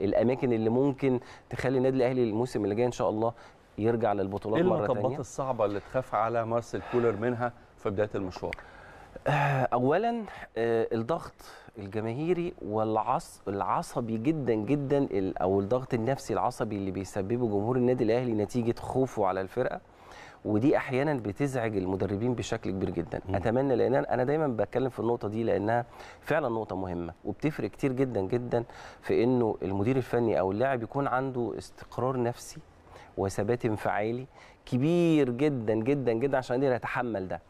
الاماكن اللي ممكن تخلي النادي الاهلي الموسم اللي جاي ان شاء الله يرجع للبطولات مره ثانيه. ايه المطبات الصعبه اللي تخاف على مارسيل كولر منها في بدايه المشوار؟ اولا الضغط الجماهيري والعصبي جدا جدا، او الضغط النفسي العصبي اللي بيسببه جمهور النادي الاهلي نتيجه خوفه على الفرقه، ودي احيانا بتزعج المدربين بشكل كبير جدا. اتمنى، لان انا دايما بتكلم في النقطه دي لانها فعلا نقطه مهمه وبتفرق كتير جدا جدا، في انه المدير الفني او اللاعب يكون عنده استقرار نفسي وثبات انفعالي كبير جدا جدا جدا عشان يقدر يتحمل ده.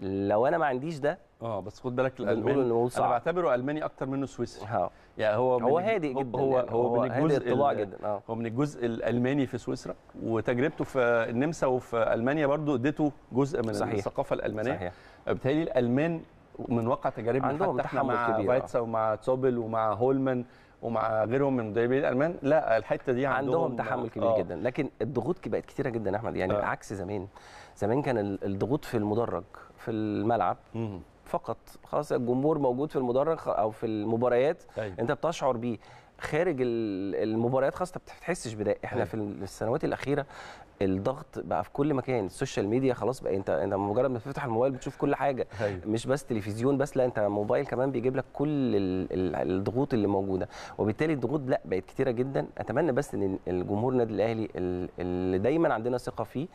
لو انا ما عنديش ده بس خد بالك الالماني انا بعتبره الماني اكتر منه سويسري. يعني هو هادئ جدا، هو من الجزء الطباع جدا، هو من الجزء الالماني في سويسرا، وتجربته في النمسا وفي المانيا برضو اديته جزء من صحيح. الثقافه الالمانيه. صحيح. بالتالي الالمان من واقع تجاربنا حتى مع فايتسا ومع تسوبل ومع هولمان ومع غيرهم من مدربين الالمان، لا الحته دي عندهم تحمل كبير جدا. لكن الضغوط بقت كتيره جدا احمد، يعني عكس زمان كان الضغوط في المدرج في الملعب فقط، خلاص الجمهور موجود في المدرج او في المباريات انت بتشعر بيه، خارج المباريات خاصه ما بتحسش بده. احنا في السنوات الاخيره الضغط بقى في كل مكان، السوشيال ميديا خلاص بقى انت مجرد ما تفتح الموبايل بتشوف كل حاجه، مش بس تلفزيون بس، لا انت موبايل كمان بيجيب لك كل الضغوط اللي موجوده، وبالتالي الضغوط لا بقت كتيره جدا. اتمنى بس ان الجمهور النادي الاهلي اللي دايما عندنا ثقه فيه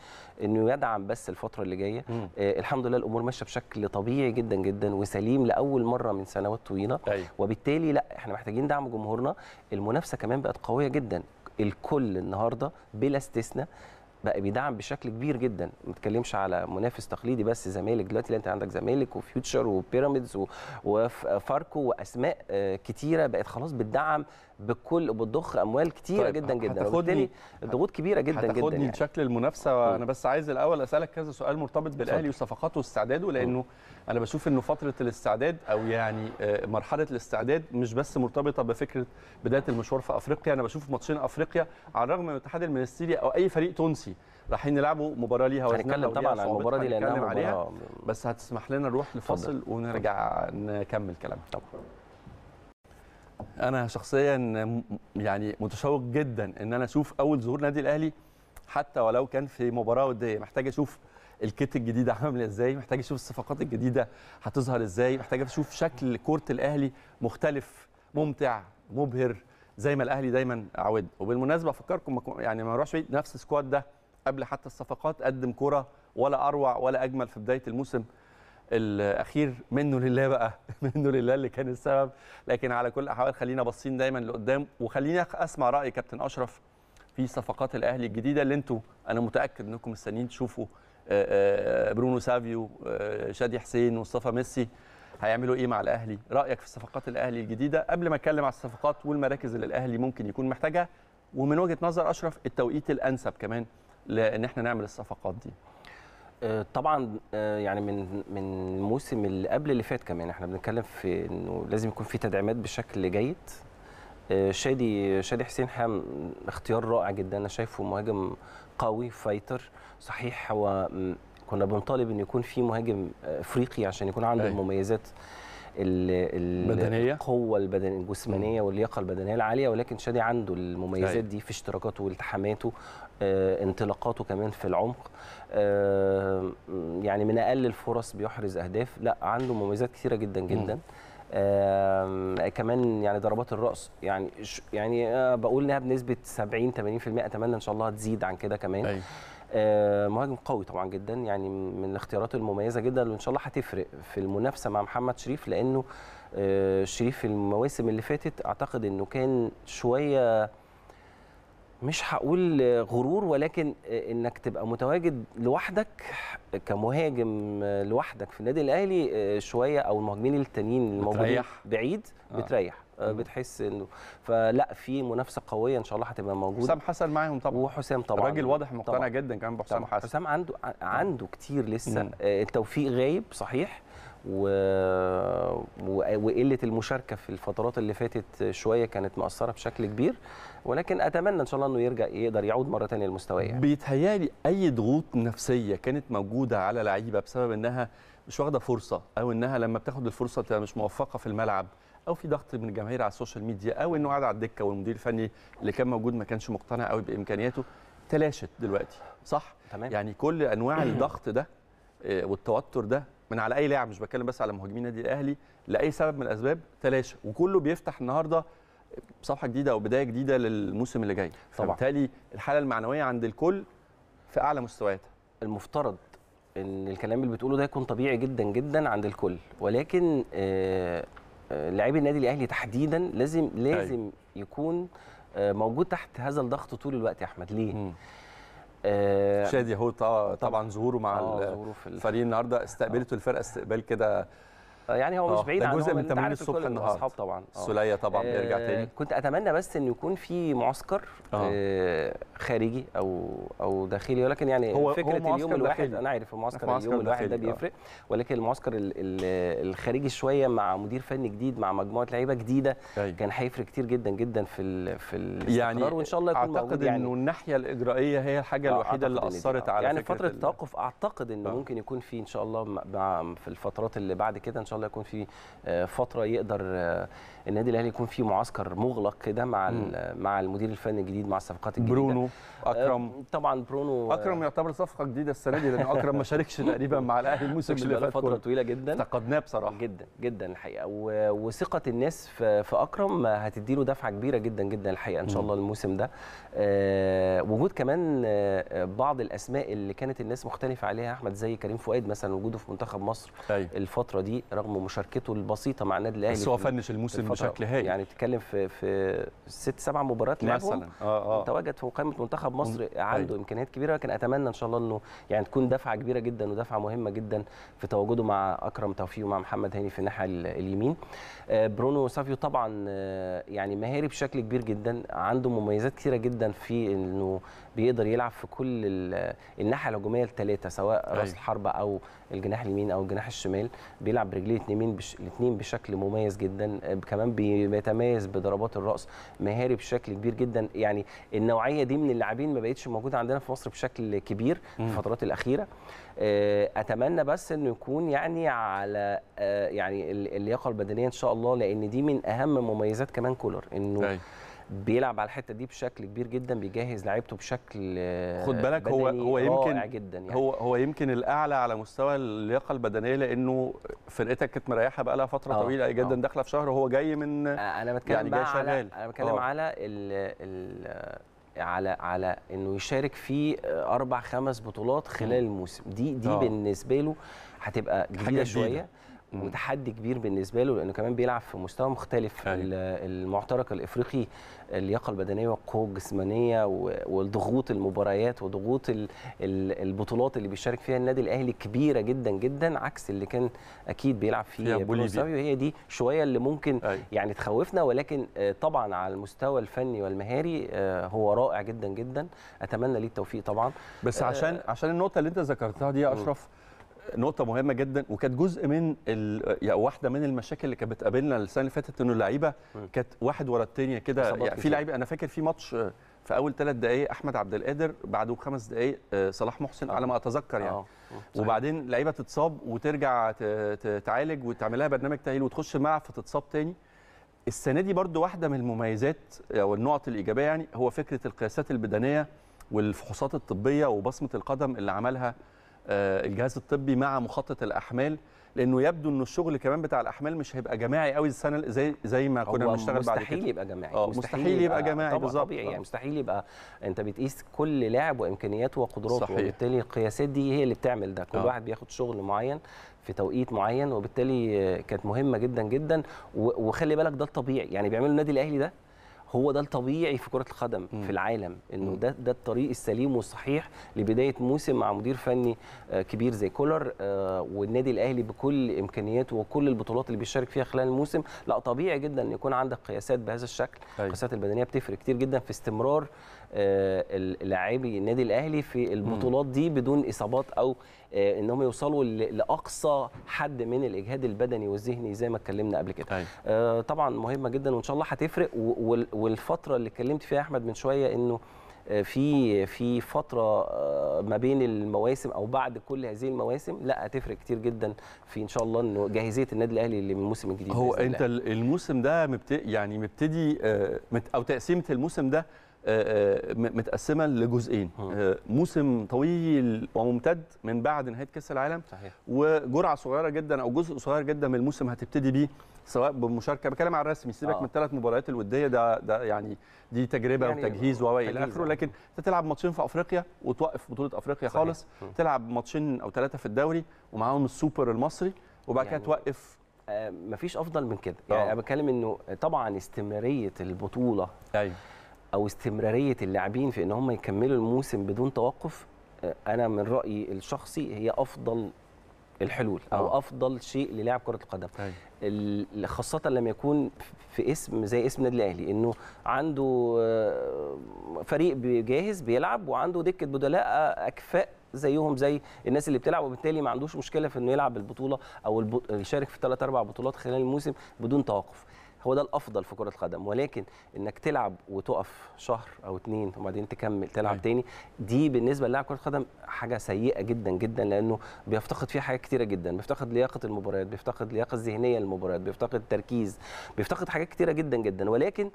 انه يدعم بس الفتره اللي جايه. الحمد لله الامور ماشيه بشكل طبيعي جدا جدا وسليم لاول مره من سنوات طويله، وبالتالي لا احنا محتاجين دعم جمهورنا. المنافسه كمان بقت قويه جدا، الكل النهارده بلا استثناء بقى بيدعم بشكل كبير جدا. ما بتكلمش على منافس تقليدي بس زمالك، دلوقتي لا انت عندك زمالك وفيوتشر وبيراميدز وفاركو واسماء كتيره بقت خلاص بتدعم بكل، وبتضخ اموال كتيره طيب جدا جدا، وبالتالي الضغوط كبيره جدا جدا. هتاخدني يعني لشكل المنافسه. انا بس عايز الاول اسالك كذا سؤال مرتبط بالاهلي وصفقاته واستعداده، لانه انا بشوف انه فتره الاستعداد او يعني مرحله الاستعداد مش بس مرتبطه بفكره بدايه المشوار في افريقيا. انا بشوف ماتشين افريقيا على الرغم من الاتحاد المنستيري او اي فريق تونسي رايحين نلعبوا مباراه ليها وزنها، هنتكلم طبعا عن المباراه دي لانها مباراه، بس هتسمح لنا نروح لفاصل ونرجع نكمل كلامنا. طبعا انا شخصيا يعني متشوق جدا ان انا اشوف اول ظهور نادي الاهلي حتى ولو كان في مباراه وديه. محتاج اشوف الكيت الجديده عامله ازاي، محتاج اشوف الصفقات الجديده هتظهر ازاي، محتاج اشوف شكل كوره الاهلي مختلف ممتع مبهر زي ما الاهلي دايما عود. وبالمناسبه افكركم يعني ما نروحش بعيد، نفس السكواد ده قبل حتى الصفقات قدم كوره ولا اروع ولا اجمل في بدايه الموسم. الاخير منه لله بقى منه لله اللي كان السبب. لكن على كل الاحوال خلينا باصين دايما لقدام، وخلينا اسمع راي كابتن اشرف في صفقات الاهلي الجديده اللي انتوا انا متاكد انكم مستنيين تشوفوا برونو سافيو، شادي حسين، ومصطفى ميسي هيعملوا ايه مع الاهلي؟ رايك في صفقات الاهلي الجديده قبل ما اتكلم على الصفقات والمراكز اللي الاهلي ممكن يكون محتاجها، ومن وجهه نظر اشرف التوقيت الانسب كمان لان احنا نعمل الصفقات دي. طبعا يعني من الموسم اللي قبل اللي فات كمان احنا بنتكلم في انه لازم يكون في تدعيمات بشكل جيد. شادي حسين اختيار رائع جدا، انا شايفه مهاجم قوي فايتر. صحيح هو كنا بنطالب ان يكون في مهاجم افريقي عشان يكون عنده المميزات البدنيه، القوه البدنيه الجسمانيه واللياقه البدنيه العاليه، ولكن شادي عنده المميزات دي في اشتراكاته والتحاماته، انطلاقاته كمان في العمق، يعني من اقل الفرص بيحرز اهداف، لا عنده مميزات كثيره جدا جدا. كمان يعني ضربات الراس يعني بقول انها بنسبه 70-80%، اتمنى ان شاء الله تزيد عن كده كمان. مهاجم قوي طبعا جدا، يعني من الاختيارات المميزه جدا وان شاء الله هتفرق في المنافسه مع محمد شريف، لانه شريف المواسم اللي فاتت اعتقد انه كان شويه مش هقول غرور، ولكن انك تبقى متواجد لوحدك كمهاجم لوحدك في النادي الاهلي شويه، او المهاجمين التانيين الموجودين بعيد بتريح، بتحس انه فلا في منافسه قويه ان شاء الله هتبقى موجوده. حسام حسن معاهم طبعا، وحسام طبعا الراجل واضح مقتنع طبعًا جدا كمان بحسام حسن. حسام عنده كتير لسه. التوفيق غايب صحيح، وقله المشاركه في الفترات اللي فاتت شويه كانت مأثره بشكل كبير، ولكن اتمنى ان شاء الله انه يرجع يقدر يعود مره ثانيه لمستواه. يعني بيتهيالي اي ضغوط نفسيه كانت موجوده على لعيبه بسبب انها مش واخده فرصه، او انها لما بتاخد الفرصه بتبقى مش موفقه في الملعب، او في ضغط من الجماهير على السوشيال ميديا، او انه قاعد على الدكه والمدير الفني اللي كان موجود ما كانش مقتنع قوي بامكانياته، تلاشت دلوقتي صح؟ تمام. يعني كل انواع الضغط ده والتوتر ده من على اي لاعب، مش بتكلم بس على مهاجمين النادي الاهلي، لاي سبب من الاسباب تلاشى، وكله بيفتح النهارده صفحه جديده او بدايه جديده للموسم اللي جاي. فبالتالي الحاله المعنويه عند الكل في اعلى مستوياتها. المفترض ان الكلام اللي بتقوله ده يكون طبيعي جدا جدا عند الكل، ولكن لاعبي النادي الاهلي تحديدا لازم يكون موجود تحت هذا الضغط طول الوقت يا احمد. ليه؟ شادي هو طبعا ظهوره مع الفريق النهارده استقبلته الفرقه استقبال كده، يعني هو مش بعيد عن جزء من تمرين الصبح النهارده طبعا. السليه طبعا بيرجع تاني. كنت اتمنى بس ان يكون في معسكر خارجي او داخلي، ولكن يعني فكره اليوم الواحد انا عارف المعسكر اليوم الواحد ده بيفرق، ولكن المعسكر الخارجي شويه مع مدير فني جديد مع مجموعه لعيبه جديده كان هيفرق كتير جدا جدا في الاستقرار، وان شاء الله يكون موجود. اعتقد انه الناحيه الاجرائيه هي الحاجه الوحيده اللي اثرت على يعني فتره التوقف. اعتقد انه ممكن يكون في ان شاء الله في الفترات اللي بعد كده ان شاء الله يكون في فتره يقدر النادي الاهلي يكون في معسكر مغلق كده مع المدير الفني الجديد مع الصفقات الجديده. برونو اكرم طبعا، برونو اكرم يعتبر صفقه جديده السنه دي، لان اكرم ما شاركش تقريبا مع الاهلي الموسم اللي فات فتره طويله جدا، افتقدناه بصراحه جدا جدا الحقيقه، وثقه الناس في اكرم هتديله دفعه كبيره جدا جدا الحقيقه ان شاء الله الموسم ده. وجود كمان بعض الاسماء اللي كانت الناس مختلفه عليها احمد، زي كريم فؤاد مثلا، وجوده في منتخب مصر الفتره دي رغم مشاركته البسيطه مع النادي الاهلي، بس هو فنش الموسم بشكل هايل، يعني بتتكلم في 6-7 مباريات مثلا تواجد في مقامه منتخب مصر، عنده امكانيات كبيره، لكن اتمنى ان شاء الله انه يعني تكون دفعه كبيره جدا ودفعه مهمه جدا في تواجده مع اكرم توفيق ومع محمد هاني في الناحيه اليمين. برونو سافيو طبعا يعني مهاري بشكل كبير جدا، عنده مميزات كثيره جدا في انه بيقدر يلعب في كل الناحيه الهجوميه الثلاثه، سواء راس الحربه او الجناح اليمين او الجناح الشمال، بيلعب برجليه الاثنين بشكل مميز جدا، كمان بيتميز بضربات الراس، مهاري بشكل كبير جدا. يعني النوعيه دي من اللاعبين ما بقتش موجوده عندنا في مصر بشكل كبير في الفترات الاخيره. اتمنى بس انه يكون يعني على يعني اللياقه البدنيه ان شاء الله، لان دي من اهم مميزات كمان كولر، انه بيلعب على الحته دي بشكل كبير جدا، بيجهز لعيبته بشكل خد بالك هو يمكن جداً يعني. هو يمكن الاعلى على مستوى اللياقه البدنيه، لانه فرقتك كانت مريحه بقى لها فتره طويله جدا داخله في شهر، وهو جاي من انا بتكلم يعني جاي شغال. انا بتكلم على على انه يشارك في 4-5 بطولات خلال الموسم. دي بالنسبه له هتبقى جديده شويه وتحدي كبير بالنسبه له، لانه كمان بيلعب في مستوى مختلف. المعترك الافريقي اللياقه البدنيه والقوه الجسمانيه والضغوط المباريات وضغوط البطولات اللي بيشارك فيها النادي الاهلي كبيره جدا جدا، عكس اللي كان اكيد بيلعب فيه برونو سافيو. هي دي شويه اللي ممكن يعني تخوفنا، ولكن طبعا على المستوى الفني والمهاري هو رائع جدا جدا، اتمنى ليه التوفيق طبعا. بس عشان النقطه اللي انت ذكرتها دي يا اشرف، نقطة مهمة جدا، وكانت جزء من يعني واحدة من المشاكل اللي كانت بتقابلنا السنة اللي فاتت، انه اللعيبة كانت واحد ورا الثانية كده. يعني في لعيبة، انا فاكر في ماتش في أول 3 دقايق أحمد عبد القادر، بعده ب5 دقايق صلاح محسن على ما أتذكر يعني. وبعدين لعيبة تتصاب وترجع تعالج وتعمل لها برنامج تأهيل وتخش الملعب فتتصاب تاني. السنة دي برضو واحدة من المميزات أو النقط الإيجابية يعني هو فكرة القياسات البدنية والفحوصات الطبية وبصمة القدم اللي عملها الجهاز الطبي مع مخطط الاحمال، لانه يبدو ان الشغل كمان بتاع الاحمال مش هيبقى جماعي قوي السنه زي ما كنا بنشتغل بعد كده. مستحيل يبقى جماعي، مستحيل يبقى جماعي بالظبط يعني. مستحيل يبقى انت بتقيس كل لاعب وامكانياته وقدراته، وبالتالي القياسات دي هي اللي بتعمل ده. كل واحد بياخد شغل معين في توقيت معين، وبالتالي كانت مهمه جدا جدا. وخلي بالك ده الطبيعي يعني، بيعملوا النادي الاهلي ده، هو ده الطبيعي في كرة القدم في العالم، انه ده الطريق السليم والصحيح لبداية موسم مع مدير فني كبير زي كولر والنادي الاهلي بكل امكانياته وكل البطولات اللي بيشارك فيها خلال الموسم. لا طبيعي جدا ان يكون عندك قياسات بهذا الشكل. القياسات البدنية بتفرق كتير جدا في استمرار لاعبي النادي الاهلي في البطولات دي بدون اصابات، او انهم يوصلوا لاقصى حد من الاجهاد البدني والذهني زي ما اتكلمنا قبل كده. طبعا مهمه جدا وان شاء الله هتفرق. والفتره اللي اتكلمت فيها احمد من شويه، انه في فتره ما بين المواسم او بعد كل هذه المواسم، لا هتفرق كتير جدا في ان شاء الله انه جاهزيه النادي الاهلي للموسم الجديد. هو انت الموسم ده يعني مبتدي او تقسيمه الموسم ده متقسمه لجزئين، موسم طويل وممتد من بعد نهايه كاس العالم، وجرعه صغيره جدا او جزء صغير جدا من الموسم هتبتدي بيه، سواء بمشاركه، بكلام على الرسمي، سيبك من ال3 مباريات الوديه، ده يعني دي تجربه يعني وتجهيز الى اخره. لكن انت تلعب ماتشين في افريقيا وتوقف بطوله افريقيا خالص، تلعب 2 أو 3 في الدوري ومعاهم السوبر المصري، وبعد كده توقف. مفيش افضل من كده يعني. انا بتكلم انه طبعا استمراريه البطوله أو استمرارية اللاعبين في إن هم يكملوا الموسم بدون توقف، أنا من رأيي الشخصي هي أفضل الحلول أو أفضل شيء للاعب كرة القدم، خاصة لما يكون في اسم زي اسم النادي الأهلي، إنه عنده فريق جاهز بيلعب وعنده دكة بدلاء أكفاء زيهم زي الناس اللي بتلعب، وبالتالي ما عندوش مشكلة في إنه يلعب البطولة أو يشارك في 3-4 بطولات خلال الموسم بدون توقف. هو ده الافضل في كره القدم. ولكن انك تلعب وتقف شهر او 2 وبعدين تكمل تلعب تاني، دي بالنسبه للاعب كره القدم حاجه سيئه جدا جدا، لانه بيفتقد فيها حاجات كتيره جدا. بيفتقد لياقه المباريات، بيفتقد اللياقه الذهنيه للمباريات، بيفتقد تركيز، بيفتقد حاجات كتيره جدا جدا. ولكن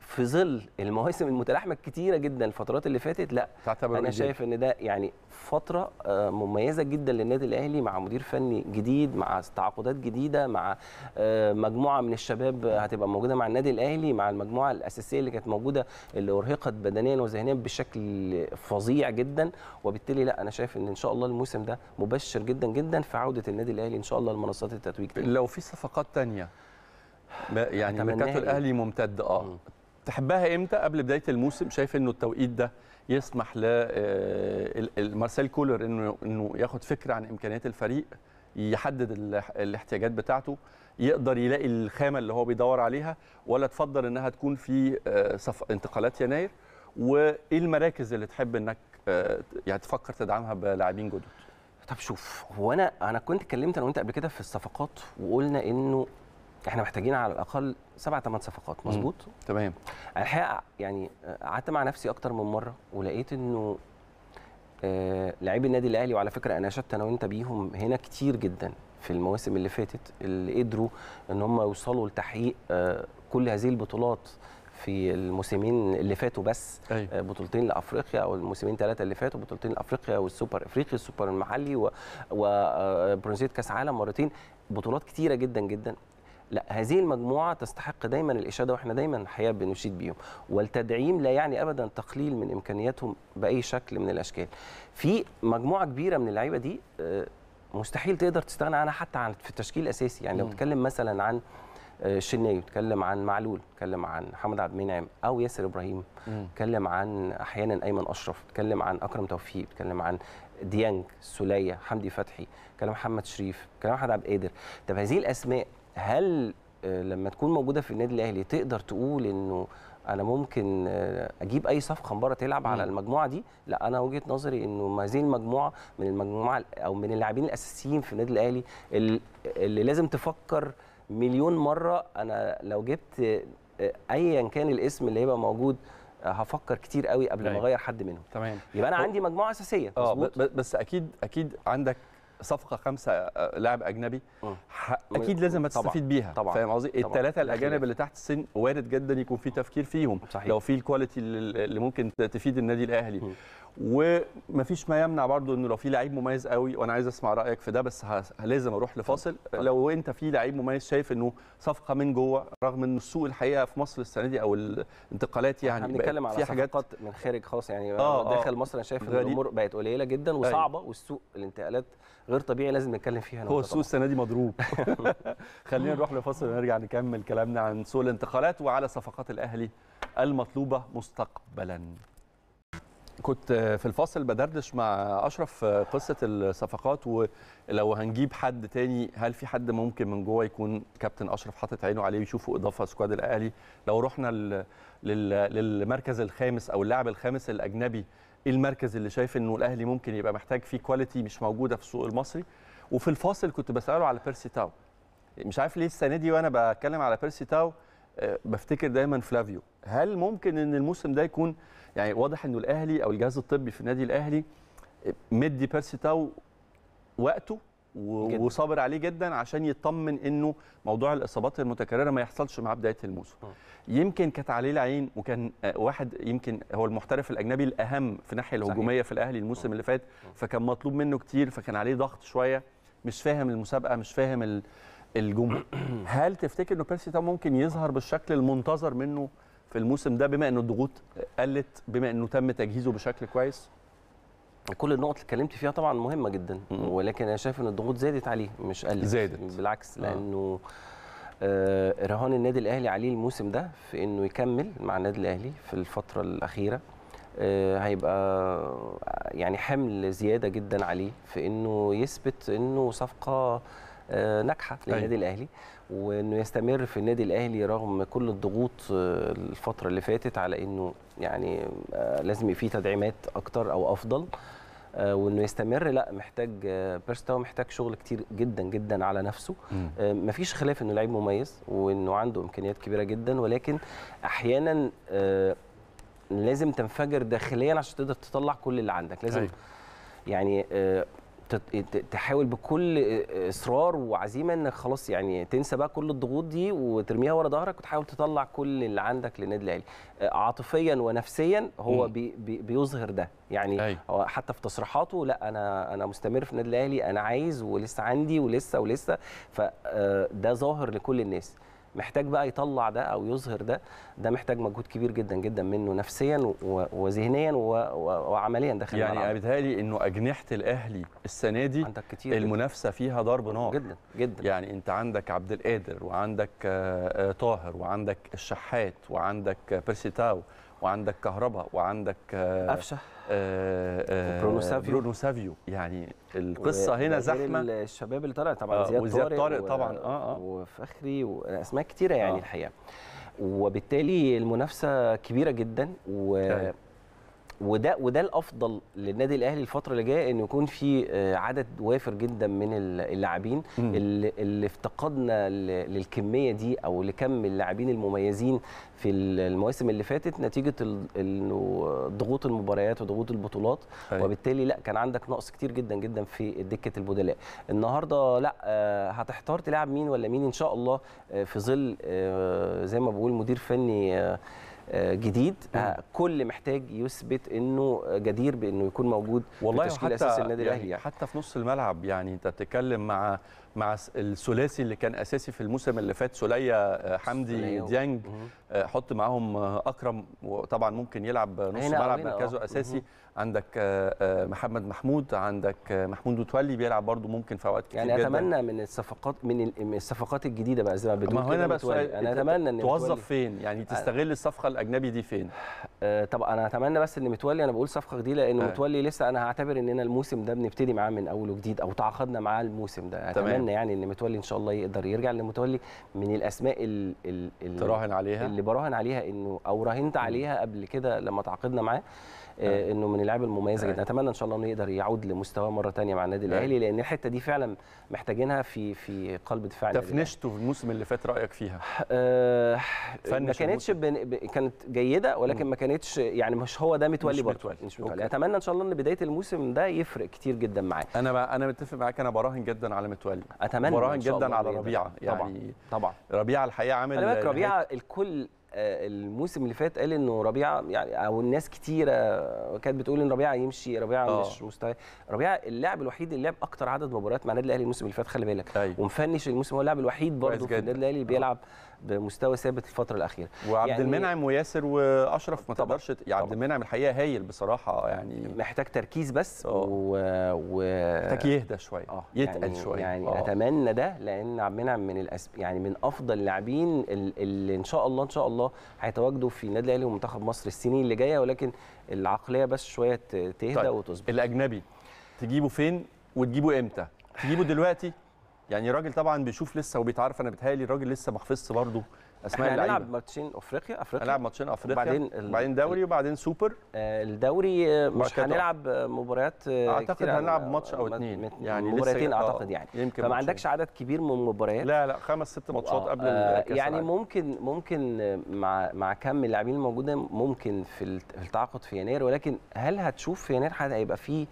في ظل المواسم المتلاحمه الكتيره جدا الفترات اللي فاتت، لا انا شايف ان ده يعني فتره مميزه جدا للنادي الاهلي، مع مدير فني جديد، مع تعاقدات جديده، مع مجموعه من الشباب هتبقى موجوده مع النادي الاهلي، مع المجموعه الاساسيه اللي كانت موجوده اللي ارهقت بدنيا وذهنيا بشكل فظيع جدا. وبالتالي لا انا شايف ان شاء الله الموسم ده مبشر جدا جدا في عوده النادي الاهلي ان شاء الله لمنصات التتويج. لو في صفقات ثانيه يعني ميركاتو الاهلي ممتد تحبها امتى؟ قبل بدايه الموسم، شايف انه التوقيت ده يسمح لمارسيل كولر انه ياخد فكره عن امكانيات الفريق، يحدد الاحتياجات بتاعته، يقدر يلاقي الخامه اللي هو بيدور عليها، ولا تفضل انها تكون في انتقالات يناير؟ وايه المراكز اللي تحب انك يعني تفكر تدعمها بلاعبين جدد؟ طب شوف، هو انا كنت اتكلمت انا وانت قبل كده في الصفقات، وقلنا انه احنا محتاجين على الاقل 7-8 صفقات، مظبوط؟ تمام. الحقيقه يعني قعدت مع نفسي اكتر من مره، ولقيت انه لاعبي النادي الاهلي، وعلى فكره انا شدت انا وانت بيهم هنا كتير جدا في المواسم اللي فاتت، اللي قدروا ان هم يوصلوا لتحقيق كل هذه البطولات في الموسمين اللي فاتوا بس. بطولتين لافريقيا، او الموسمين 3 اللي فاتوا، بطولتين لافريقيا والسوبر افريقي، السوبر المحلي، وبرونزيه كاس عالم مرتين، بطولات كتيره جدا جدا. لا، هذه المجموعه تستحق دايما الاشاده، واحنا دايما الحقيقه بنشيد بيهم، والتدعيم لا يعني ابدا تقليل من امكانياتهم باي شكل من الاشكال. في مجموعه كبيره من اللعيبه دي مستحيل تقدر تستغنى عنها حتى في التشكيل الاساسي، يعني لو بتكلم مثلا عن الشناوي، تكلم عن معلول، تكلم عن حمد عبد المنعم او ياسر ابراهيم، تكلم عن احيانا ايمن اشرف، تكلم عن اكرم توفيق، تكلم عن ديانج، سوليه، حمدي فتحي، تكلم محمد شريف، تكلم محمد عبد القادر. طب هذه الاسماء هل لما تكون موجوده في النادي الاهلي تقدر تقول انه انا ممكن اجيب اي صفقه من بره تلعب على المجموعه دي؟ لا، انا وجهه نظري انه هذه المجموعه من المجموعه او من اللاعبين الاساسيين في النادي الاهلي اللي لازم تفكر مليون مره. انا لو جبت ايا كان الاسم اللي هيبقى موجود هفكر كتير قوي قبل ما اغير حد منهم. تمام، يبقى انا عندي مجموعه اساسيه. بس اكيد عندك صفقه 5 لاعب اجنبي اكيد لازم هتستفيد بيها، فاهم قصدي؟ الثلاثه الاجانب اللي تحت السن وارد جدا يكون في تفكير فيهم، صحيح. لو في الكواليتي اللي ممكن تفيد النادي الاهلي، ومفيش ما يمنع برضو انه لو في لعيب مميز قوي، وانا عايز اسمع رايك في ده، بس لازم اروح لفاصل. لو انت في لعيب مميز شايف انه صفقه من جوه، رغم ان السوق الحقيقه في مصر السنه دي او الانتقالات يعني هنتكلم على صفقات من خارج خاص، يعني داخل مصر انا شايف ان الامور بقت قليله جدا وصعبه، والسوق الانتقالات غير طبيعي لازم نتكلم فيها. هو السوق السنه دي مضروب. خلينا نروح لفاصل ونرجع نكمل كلامنا عن سوق الانتقالات وعلى صفقات الاهلي المطلوبه مستقبلا. كنت في الفاصل بدردش مع أشرف قصة الصفقات، ولو هنجيب حد تاني هل في حد ممكن من جوه يكون كابتن أشرف حاطط عينه عليه ويشوفه إضافة سكواد الأهلي؟ لو رحنا للمركز الخامس أو اللاعب الخامس الأجنبي، المركز اللي شايف إنه الأهلي ممكن يبقى محتاج فيه كواليتي مش موجودة في السوق المصري. وفي الفاصل كنت بسأله على بيرسي تاو، مش عارف ليه السنة دي وأنا بتكلم على بيرسي تاو بفتكر دايما فلافيو. هل ممكن إن الموسم ده يكون، يعني واضح انه الاهلي او الجهاز الطبي في النادي الاهلي مدي بيرسي تاو وقته وصابر عليه جدا عشان يطمن انه موضوع الاصابات المتكرره ما يحصلش مع بدايه الموسم؟ يمكن كانت عليه العين، وكان واحد يمكن هو المحترف الاجنبي الاهم في الناحيه الهجوميه في الاهلي الموسم اللي فات، فكان مطلوب منه كتير، فكان عليه ضغط شويه، مش فاهم المسابقه، مش فاهم الجمهور. هل تفتكر انه بيرسي تاو ممكن يظهر بالشكل المنتظر منه في الموسم ده، بما انه الضغوط قلت، بما انه تم تجهيزه بشكل كويس؟ كل النقط اللي اتكلمت فيها طبعا مهمه جدا، ولكن انا شايف ان الضغوط زادت عليه مش قلت، زادت بالعكس، لانه رهان النادي الاهلي عليه الموسم ده في انه يكمل مع النادي الاهلي في الفتره الاخيره هيبقى يعني حمل زياده جدا عليه في انه يثبت انه صفقه ناجحه للنادي الاهلي، وانه يستمر في النادي الاهلي رغم كل الضغوط الفتره اللي فاتت على انه يعني لازم يبقى فيه تدعيمات اكتر او افضل، وانه يستمر. لا، محتاج بيرسي تاو محتاج شغل كتير جدا جدا على نفسه. مفيش خلاف انه لعيب مميز وانه عنده امكانيات كبيره جدا، ولكن احيانا لازم تنفجر داخليا عشان تقدر تطلع كل اللي عندك. لازم يعني تحاول بكل اصرار وعزيمه انك خلاص يعني تنسى بقى كل الضغوط دي وترميها ورا ظهرك وتحاول تطلع كل اللي عندك للنادي الاهلي. عاطفيا ونفسيا هو بيظهر ده، يعني حتى في تصريحاته، لا انا مستمر في النادي الاهلي، انا عايز ولسه عندي ولسه، فده ظاهر لكل الناس. محتاج بقى يطلع ده او يظهر ده محتاج مجهود كبير جدا جدا منه نفسيا وذهنيا وعمليا داخل الملعب. يعني بيتهيألي انه اجنحه الاهلي السنه دي المنافسه فيها ضرب نار جدا جدا، يعني انت عندك عبد القادر، وعندك طاهر، وعندك الشحات، وعندك بيرسي تاو، وعندك كهربا، وعندك قفشه، برونو سافيو. يعني القصه هنا زحمه، الشباب اللي طلع طبعا زياد طارق طبعا وفخري واسماء كتيره يعني الحقيقه، وبالتالي المنافسه كبيره جدا وده الافضل للنادي الاهلي الفتره اللي جايه، انه يكون في عدد وافر جدا من اللاعبين اللي افتقدنا للكميه دي او لكم اللاعبين المميزين في المواسم اللي فاتت نتيجه ضغوط المباريات وضغوط البطولات، وبالتالي لا كان عندك نقص كتير جدا جدا في دكه البدلاء. النهارده لا هتحتار تلعب مين ولا مين ان شاء الله، في ظل زي ما بقول مدير فني جديد كل محتاج يثبت انه جدير بانه يكون موجود والله في تشكيل اساسي النادي الاهلي. يعني حتى في نص الملعب يعني انت بتتكلم مع الثلاثي اللي كان اساسي في الموسم اللي فات، سوليه حمدي ديانج، حط معاهم اكرم وطبعا ممكن يلعب نص ملعب مركزه اساسي، عندك محمد محمود، عندك محمود وتولي بيلعب برضو ممكن في اوقات كتير يعني جدا. اتمنى من الصفقات الجديده بقى زي ما بتقول، ما هنا بقى انا اتمنى ان توظف فين يعني تستغل الصفقه الاجنبي دي فين. طبعا انا اتمنى بس ان متولي، انا بقول صفقه جديده لان متولي لسه انا هعتبر اننا الموسم ده بنبتدي معاه من اول وجديد او تعاقدنا معاه الموسم ده. اتمنى يعني ان متولي ان شاء الله يقدر يرجع، لان متولي من الاسماء اللي تراهن عليها، اللي براهن عليها انه او راهنت عليها قبل كده لما تعاقدنا معاه انه من اللعيبه المميزه جدا. اتمنى ان شاء الله انه يقدر يعود لمستواه مره ثانيه مع النادي الاهلي، لان الحته دي فعلا محتاجينها في قلب دفاع النادي. تفنشته في الموسم اللي فات رايك فيها؟ ما كانتش كانت جيده ولكن ما كانتش يعني مش هو ده متولي برضه، مش متولي. اتمنى ان شاء الله ان بدايه الموسم ده يفرق كتير جدا معاه. انا متفق معاك، انا براهن جدا على متولي، اتمنى براهن جدا على ربيعه. يعني طبعا ربيعه الحقيقه عامل، ربيعه الكل الموسم اللي فات قال انه ربيعه يعني، او الناس كتيره كانت بتقول ان ربيعه يمشي، ربيعه مش مستوى. ربيعه اللاعب الوحيد اللي لعب اكتر عدد مباريات مع النادي الاهلي الموسم اللي فات، خلي بالك. ومفنش الموسم، هو اللاعب الوحيد برضه في النادي الاهلي بيلعب بمستوى ثابت الفتره الاخيره. وعبد المنعم وياسر واشرف ما تقدرش، يعني عبد المنعم الحقيقه هايل بصراحه، يعني محتاج تركيز بس محتاج يهدى شويه، يتقل يعني شويه يعني. اتمنى ده، لان عبد المنعم يعني من افضل اللاعبين اللي ان شاء الله هيتواجدوا في النادي الاهلي ومنتخب مصر السنين اللي جايه، ولكن العقليه بس شويه تهدى وتظبط. الاجنبي تجيبه فين وتجيبه امتى؟ تجيبه دلوقتي يعني؟ الراجل طبعا بيشوف لسه وبيتعرف، انا بتهيألي الراجل لسه ما حفظش برضه اسماء اللعيبه. هنلعب ماتشين افريقيا، هنلعب ماتشين افريقيا وبعدين دوري وبعدين سوبر. الدوري مش هنلعب مباريات، اعتقد هنلعب ماتش او اتنين يعني، مباراتين اعتقد يعني، فما عندكش عدد كبير من المباريات. لا لا، 5-6 ماتشات قبل الكاس يعني. ممكن مع كم اللاعبين الموجوده ممكن في التعاقد في يناير، ولكن هل هتشوف في يناير هيبقى فيه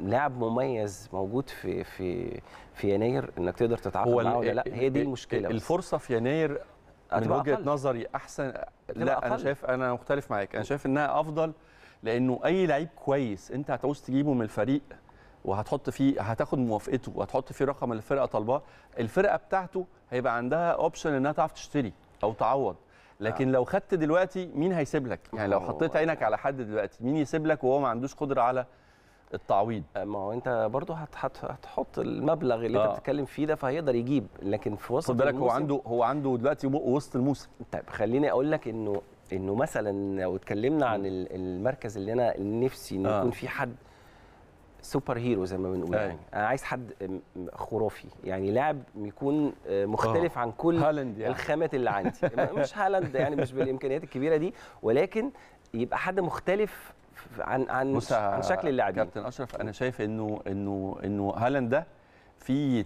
لاعب مميز موجود في يناير انك تقدر تتعاقد معاه ولا لا؟ هي دي المشكله. الفرصه في يناير من وجهه نظري احسن. لا، انا مختلف معاك، انا شايف انها افضل، لانه اي لعيب كويس انت هتعوز تجيبه من الفريق وهتحط فيه، هتاخد موافقته وهتحط فيه رقم اللي الفرقه طالباه، الفرقه بتاعته هيبقى عندها اوبشن انها تعرف تشتري او تعوض. لكن لو خدت دلوقتي مين هيسيب لك؟ يعني لو حطيت عينك على حد دلوقتي مين يسيب لك وهو ما عندوش قدره على التعويض؟ ما هو انت برضه هتحط المبلغ اللي انت بتتكلم فيه ده، فهيقدر يجيب. لكن في وسط الموسم هو عنده دلوقتي وسط الموسم. طيب خليني اقول لك انه مثلا لو اتكلمنا عن المركز اللي انا نفسي ان يكون في حد سوبر هيرو زي ما بنقول يعني. انا عايز حد خرافي يعني، لاعب يكون مختلف عن كل يعني الخامات اللي عندي. مش هالاند يعني، مش بالامكانيات الكبيره دي، ولكن يبقى حد مختلف عن شكل اللاعبين. كابتن اشرف، انا شايف انه هالاند ده في